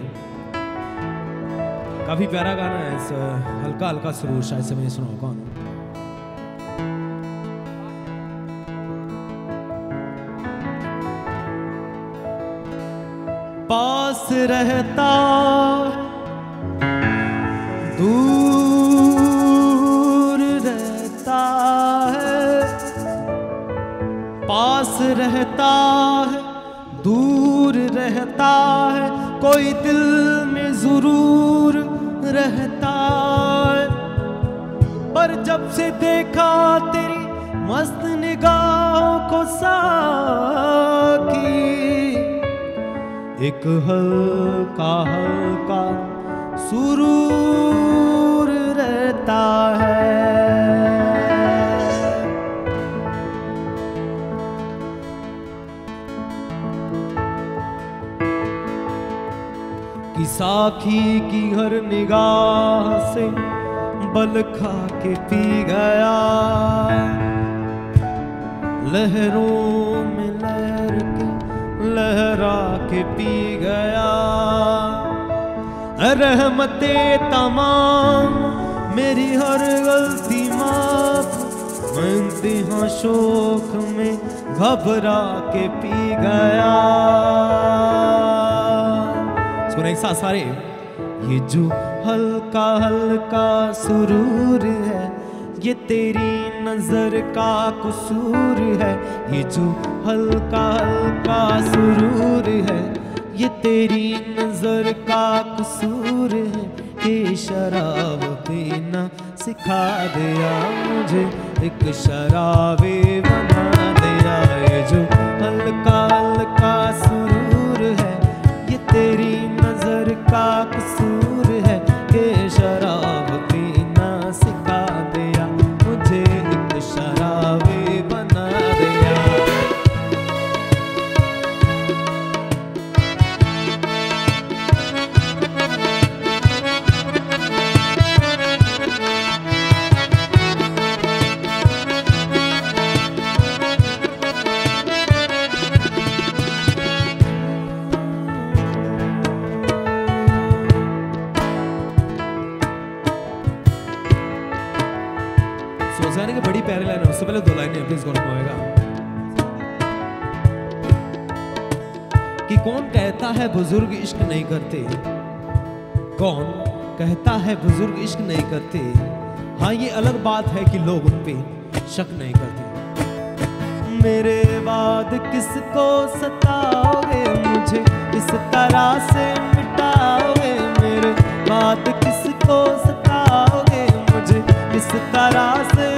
काफी प्यारा गाना है। इस हल्का हल्का सुरूर शायद से मैंने सुना होगा। पास रहता दूर रहता है, पास रहता है दूर रहता है, कोई दिल में जरूर रहता है। पर जब से देखा तेरी मस्त निगाहों को साकी, एक हल्का हल्का सुरूर रहता है। साखी की हर निगाह से बल खा के पी गया, लहरों में लहर के लहरा के पी गया। रहमते तमाम मेरी हर गलती माफ। मनते हाँ शोक में घबरा के पी गया। सुनो एक साथ सारे। ये जो हल्का हल्का सुरूर है, ये तेरी नजर का कसूर है। ये जो हल्का हल्का सुरूर है, ये तेरी नजर का कसूर है। ये शराब पीना सिखा दिया मुझे, एक शराबी बना दिया। ये जो हल्का हल्का सुरूर है, ये तेरी नजर का कसूर है। ये शराब पीना सिखा दिया मुझे, एक शराबी बना दिया। सबसे पहले दो लाइनें प्लीज कौन होगा कि कौन कहता है बुजुर्ग इश्क नहीं करते, कौन कहता है बुजुर्ग इश्क नहीं करते। हाँ ये अलग बात है कि लोग उन पे शक नहीं करते। मेरे बाद किसको सताओगे, मुझे इस तरह से मिटाओगे। मेरे बाद किसको सताओगे, मुझे इस तरह से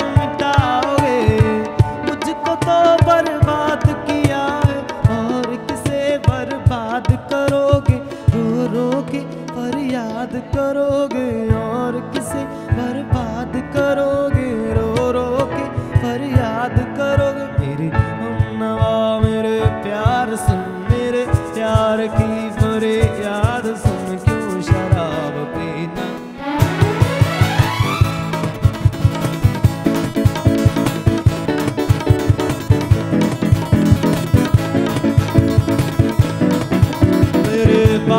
बर्बाद किया है। और किसे बर्बाद करोगे, रो रो के फरियाद करोगे। और किसे बर्बाद करोगे, रो रो के फरियाद करोगे। मेरे हमनवा मेरे प्यार सुन, मेरे प्यार की फरियाद सुन। क्यों शराब पीना,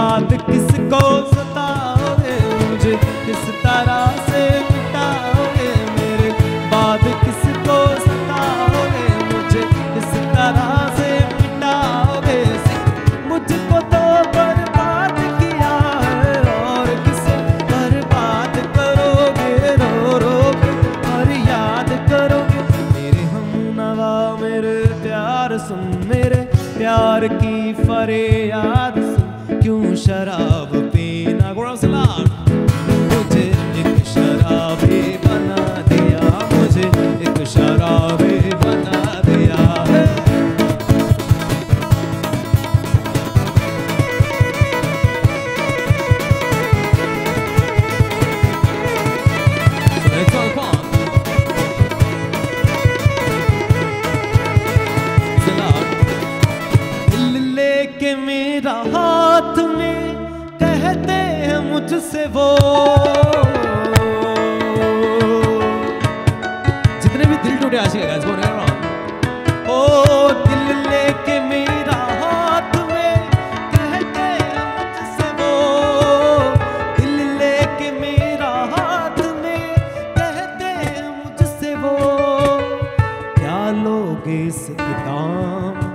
बात किसको सताओगे, मुझे किस तरह से मिटाओगे। मेरे बात किसको सताओगे, मुझे किस तरह से मिटाओगे। मुझको तो बर्बाद किया है, और किसे बर्बाद करोगे, रो रो के फरियाद करोगे। मेरे हम नवा मेरे प्यार सुन, मेरे प्यार की फरियाद। क्यों शराब पीना, मुझे एक शराबी बना दिया, मुझे एक शराबी बना दिया। लेके मेरा हाथ में कहते हैं मुझसे वो, जितने भी दिल टूटे आशिक है गाइस, ओ दिल लेके मेरा हाथ में कहते हैं मुझसे वो। दिल लेके मेरा हाथ में कहते हैं मुझसे वो। क्या लोगे इस दाम,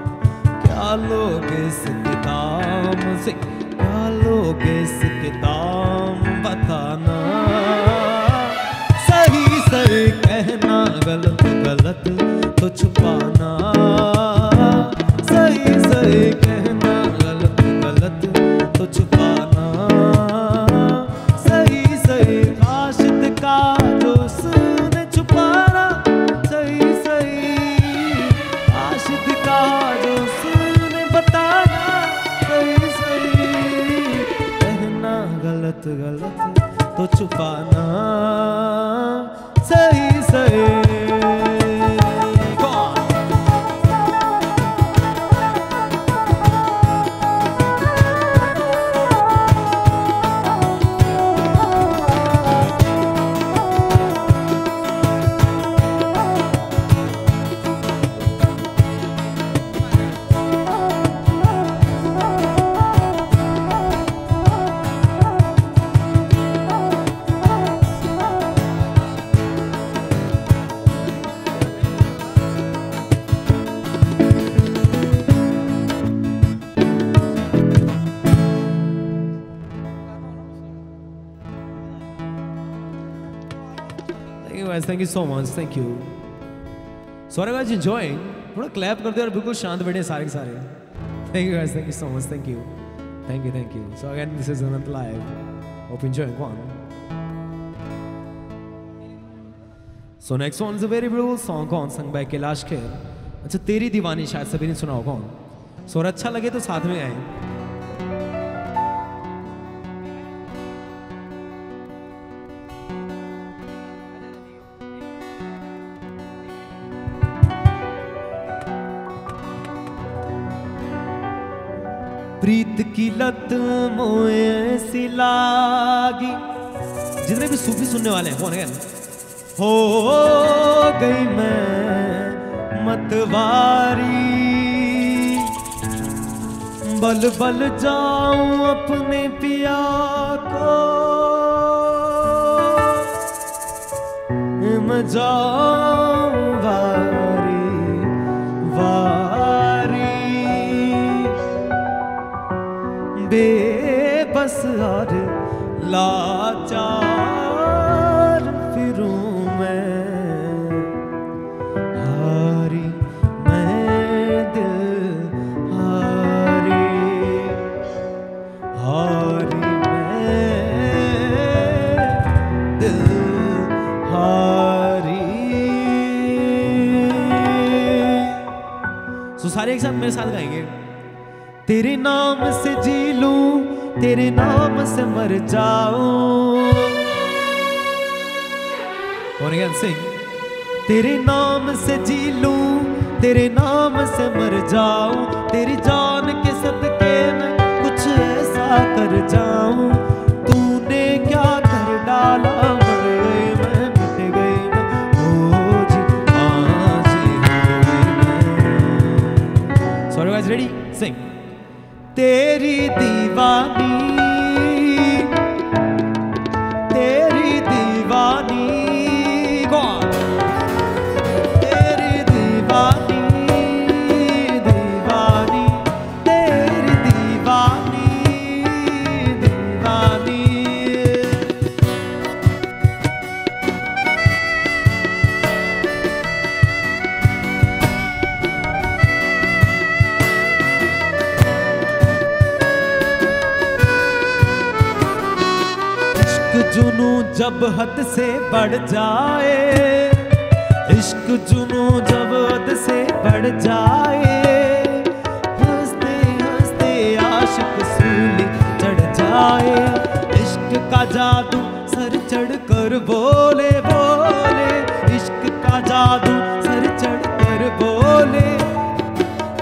क्या लोगे इस किताब से, क्या लोगे इस किताब बताना। सही सही कहना, गलत गलत तो छुपाना। सही सही कहना, गलत गलत तो छुपाना। सही सही काशित का जो उसने छुपाना। सही सही काशित का जो गलत गलत तो छुपाना। सही सही कौन guys. Thank you so much. Thank you. So are you guys enjoying? थोड़ा clap कर दो और बिल्कुल शांत बैठे सारे के सारे. Thank you guys. Thank you so much. Thank you. Thank you. Thank you. So again, this is Anant live. Hope you enjoying one. So next one is a very beautiful song on sung by Kailash Kher. अच्छा तेरी दीवानी शायद सभी ने सुना होगा कौन. So और अच्छा लगे तो साथ में आए. प्रीत की लत मोए सी लागी. जितने भी सूफी सुनने वाले हैं कौन है हो गई मैं मतवारी. बल बल जाऊं अपने पिया को मैं जाऊं वारी वारी बेबस और लाचार फिरूं मैं हारी मैं दिल हारी हारी मैं दिल हारी. सो सारे एक साथ मेरे साथ गाएंगे. तेरे नाम से जी लूं तेरे नाम से मर जाऊं. और again sing. तेरे नाम से जी लूं तेरे नाम से मर जाऊं. तेरी जान के सदके मैं कुछ ऐसा कर जाऊं. तूने क्या कर डाला मर गई मैं मिट गई मैं हो जी हाँ जी हो गई मैं. So guys ready sing. तेरी दीवानी तेरी दीवानी God तेरी दीवानी दीवानी तेरी दीवानी दीवानी. जुनू जब हद से बढ़ जाए इश्क जुनू जब हद से बढ़ जाए हंसते हंसते आशिक सूली चढ़ जाए. इश्क का जादू सर चढ़ कर बोले बोले. इश्क का जादू सर चढ़ कर बोले.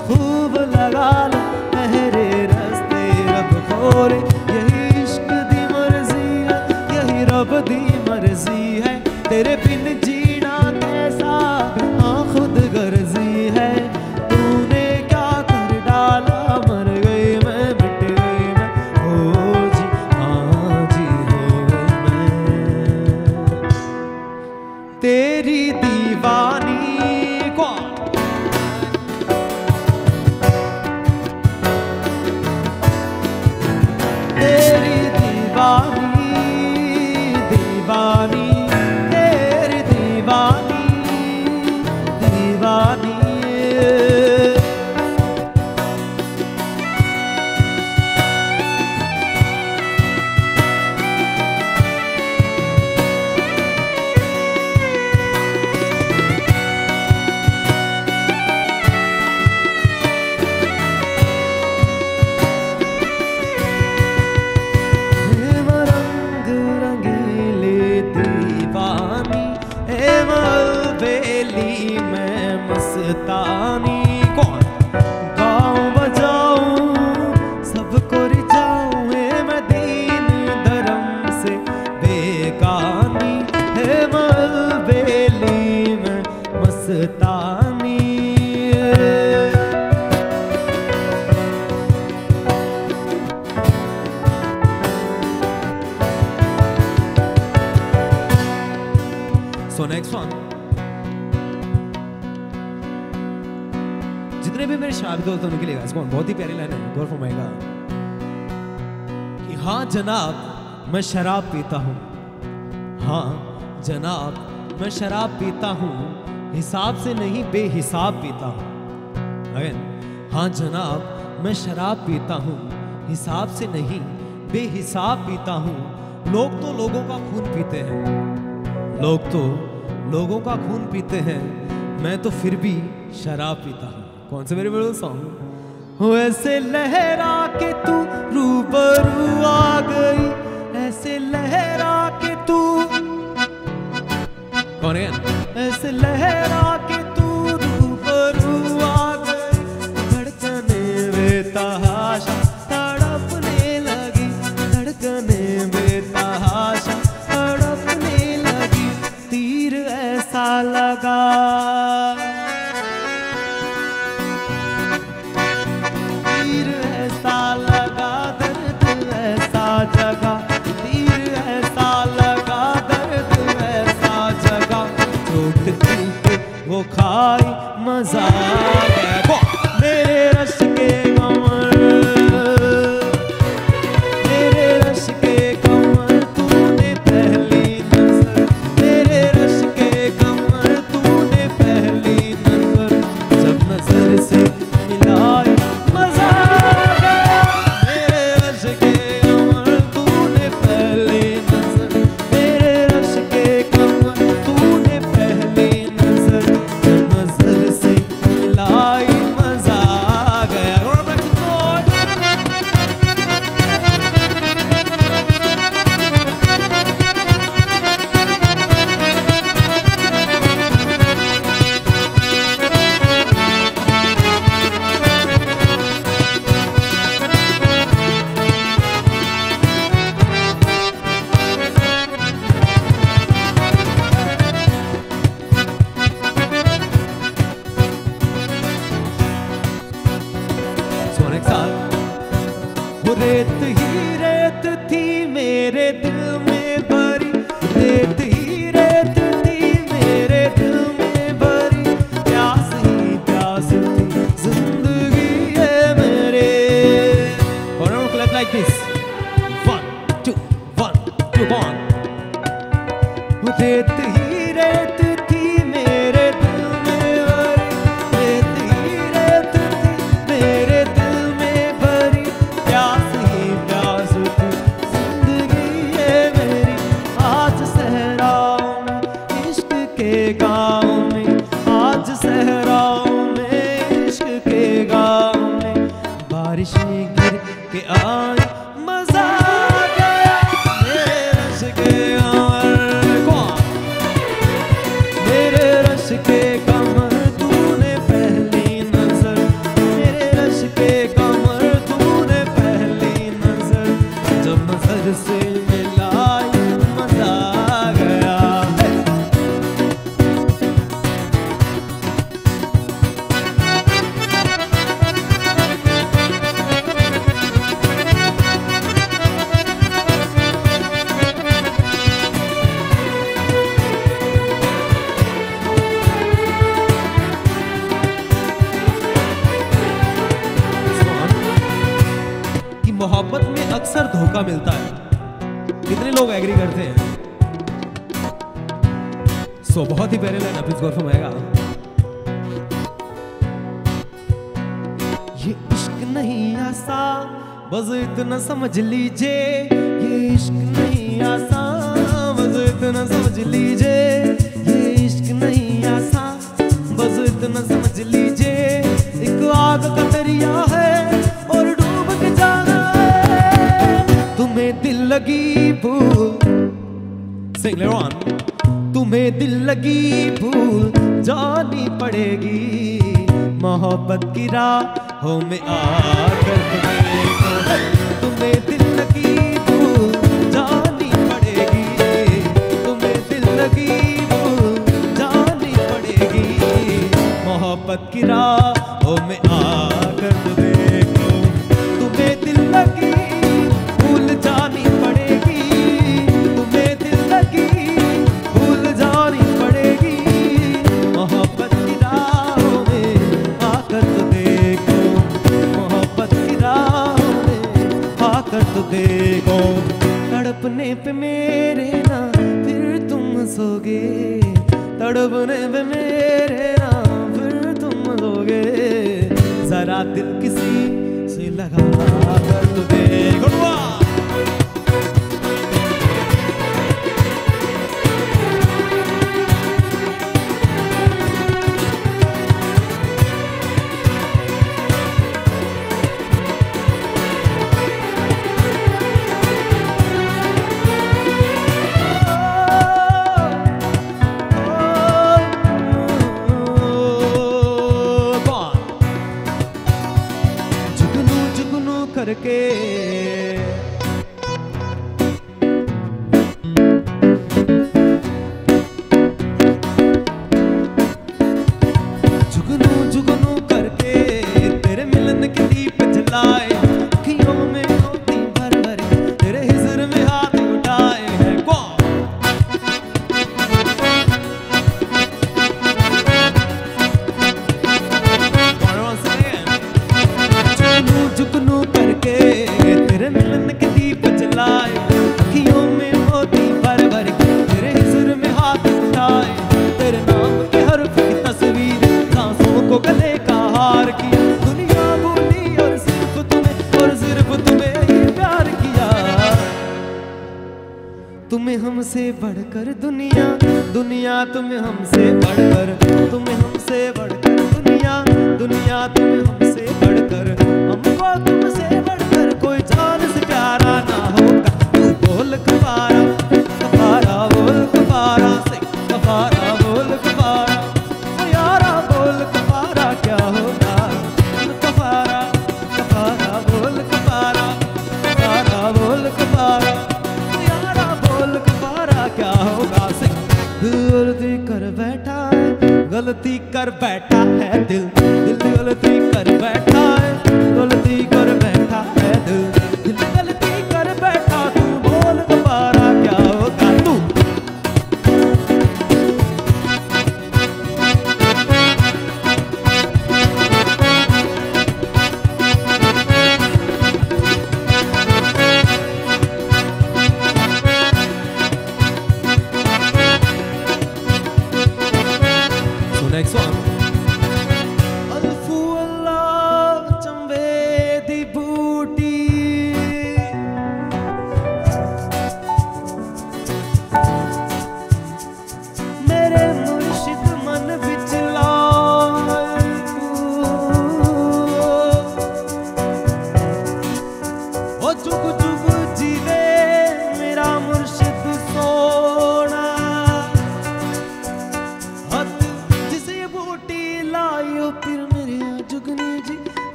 खूब लगा ले मेरे रास्ते रब खोले. रब दी मर्जी है तेरे बिन जीना कैसा हाँ खुद गर्जी है. तूने क्या कर डाला मर गई मैं मिट गई मैं हो जी हाँ जी हो गई मैं तेरी दीवानी को. तेरी दीवानी तेरी दीवानी दीवानी. तानी कौन गाँव बजाऊं सबको रिझाऊं. है मैं दीन धर्म से बेगानी है मलबेली में मस्तानी. So next one. जितने भी मेरे शादी दोस्त उनके लिए गाइस बहुत ही प्यारी लाइन है. गौर फरमाएगा कि हाँ जनाब मैं शराब पीता हूँ. हाँ जनाब मैं शराब पीता हूँ, हिसाब से नहीं बेहिसाब पीता हूँ। हाँ जनाब, मैं शराब पीता हूँ, हिसाब से नहीं बेहिसाब पीता हूँ। लोग तो लोगों का खून पीते हैं, लोग तो लोगों का खून पीते हैं, मैं तो फिर भी शराब पीता हूँ। कौन से मेरे बड़े सॉन्ग। हो ऐसे लहरा के तू रूबरू आ गई, ऐसे लहरा के तू, कौन है, ऐसे लहरा के तू रूबरू आ गई, धड़कने बेतहाशा तड़पने लगी, धड़कने बेतहाशा तड़पने लगी, तीर ऐसा लगा। मजा मेरे रश के कमर, मेरे रश के कमर तूने पहली नजर, मेरे रश के कमर तूने पहली नजर, जब नजर से मिलाए मजा मेरे रश के कमर तूने पहली नजर, मेरे रश के कमर तूने पहली नजर, रेत ही रेत थी मेरे दिल में भरी, रेत ही रेत थी मेरे दिल में भरी, प्यास ही प्यास थी जिंदगी है मेरे। और हम clap like this one two one two one. रेत ही रेत थी मेरे दिल में भरी, रेत ही रेत थी मेरे, बारिश में गिर के आए मजा आ गया, मेरे रश के कमर, कौन, मेरे रश के कमर तूने पहली नजर, मेरे रश के कमर तूने पहली नजर, जब नजर से मिलाए मजा आ गया। मोहब्बत में अक्सर धोखा मिलता है, कितने लोग एग्री करते हैं। सो so, बहुत ही प्यारे लाइन आप इस गौर फरमाएगा। ये इश्क नहीं आसा, बस इतना समझ लीजिए, ये इश्क नहीं आसा, बस इतना समझ लीजिए, ये इश्क नहीं आसा, बस इतना समझ लीजिए, एक आग का दरिया है और डूब के जाना। तुम्हें दिल लगी भूल, सिंग लेट ऑन, तुम्हें दिल लगी भूल जानी पड़ेगी, मोहब्बत की राहों में आकर तुम्हें दिल लगी भूल जानी पड़ेगी, तुम्हें दिल लगी भूल जानी पड़ेगी, मोहब्बत की राहों में आकर देखो, तुम्हें दिल लगी जानी पड़ेगी, तुम्हें दिल लगी भूल जानी पड़ेगी, मोहब्बत की राहों में आकर तो देखो, मोहब्बत की राहों में आकर तो देखो, तड़पने पे मेरे ना फिर तुम सोगे, तड़पने पे मेरे नाम फिर तुम होगे, जरा दिल किसी से लगा कर तो देखो।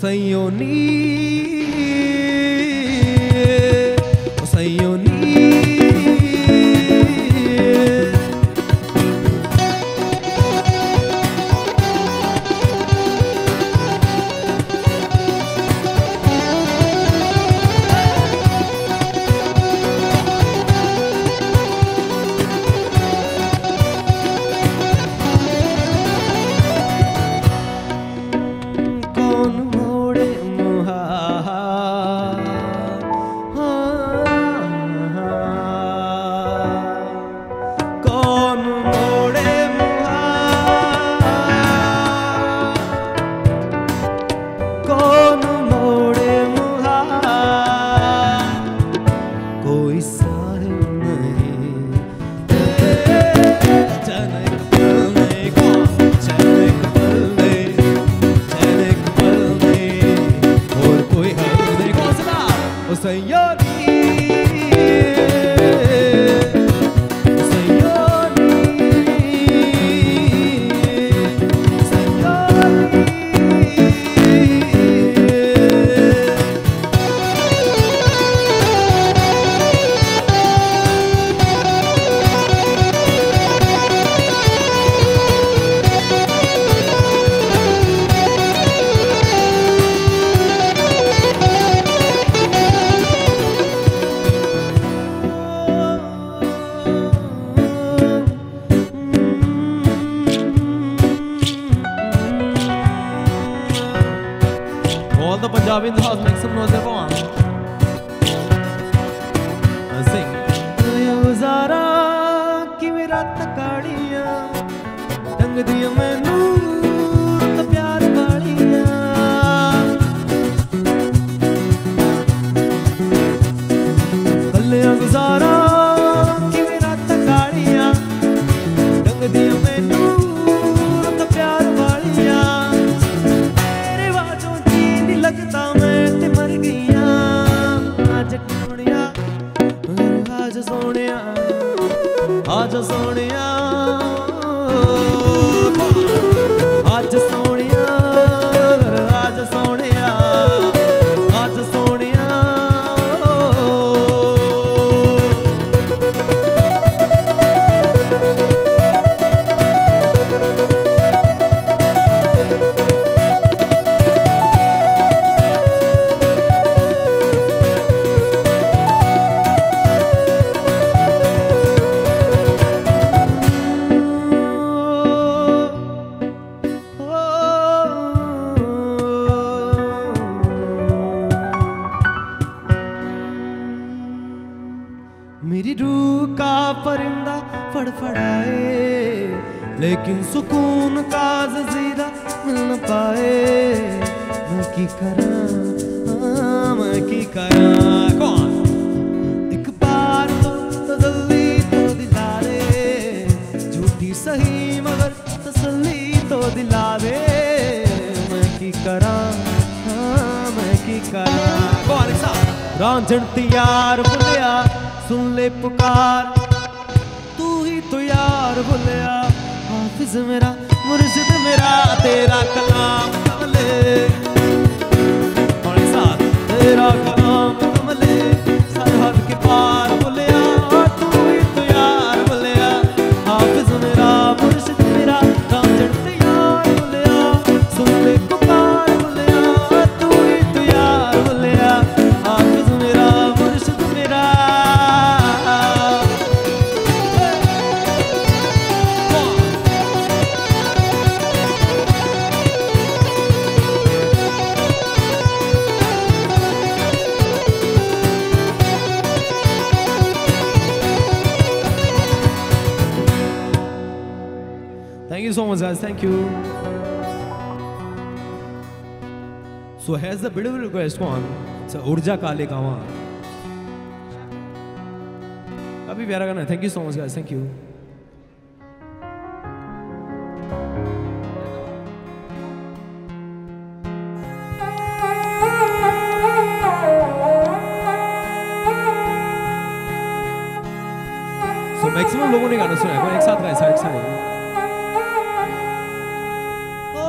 Husaini Husaini Thank you. So here's the beautiful request one. It's a Urja Kale Kawa. Abhi pyara gana. Thank you so much, guys. Thank you. So maximum लोगों ने गाना सुना है. एक साथ गाए, एक साथ. Oh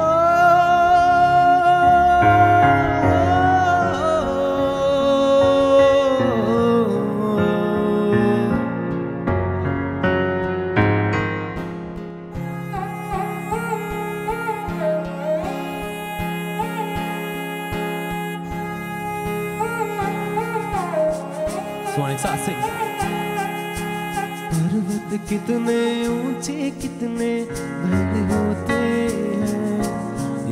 morning, start singing. पर्वत कितने ऊंचे कितने घने होते हैं,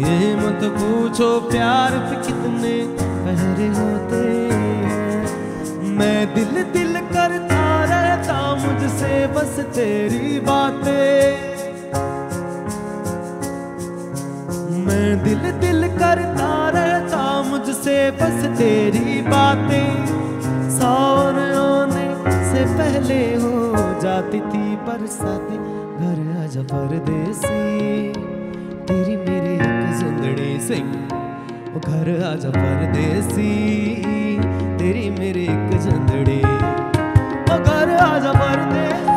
ये मत पूछो प्यार पे कितने पहरे होते हैं। मैं दिल दिल करता रहता मुझसे बस तेरी बातें, मैं दिल दिल करता रहता मुझसे बस तेरी बातें। सावन आने से पहले हो जाती थी बरसातें, घर आजा परदेसी तेरी मेरी एक जिंदड़ी सिंह, वो घर आजा परदेसी तेरी मेरी एक जिंदड़ी, वो घर आजा परदेसी।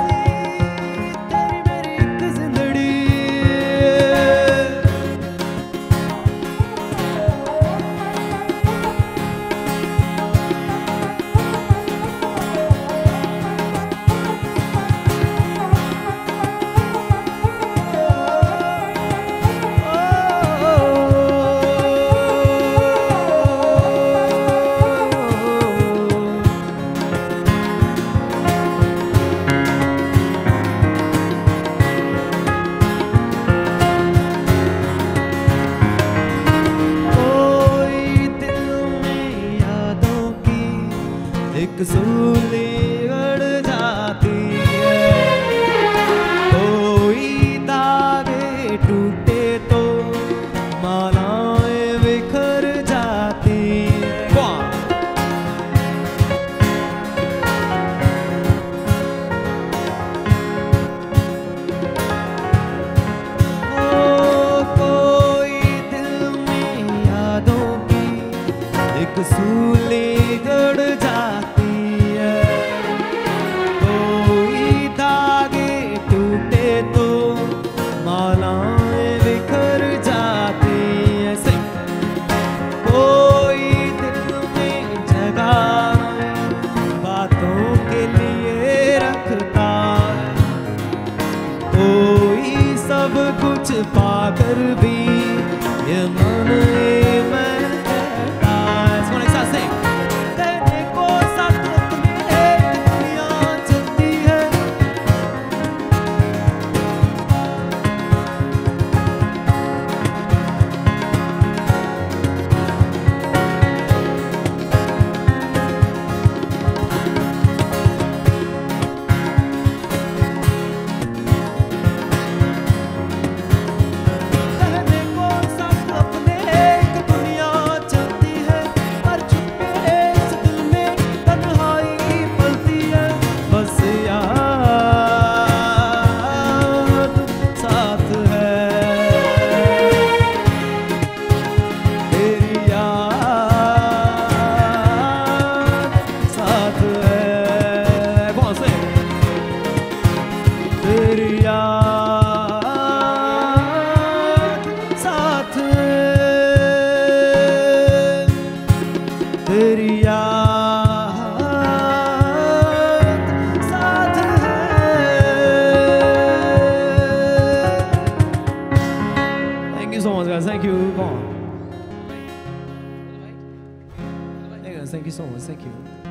Thank you so much. Thank you.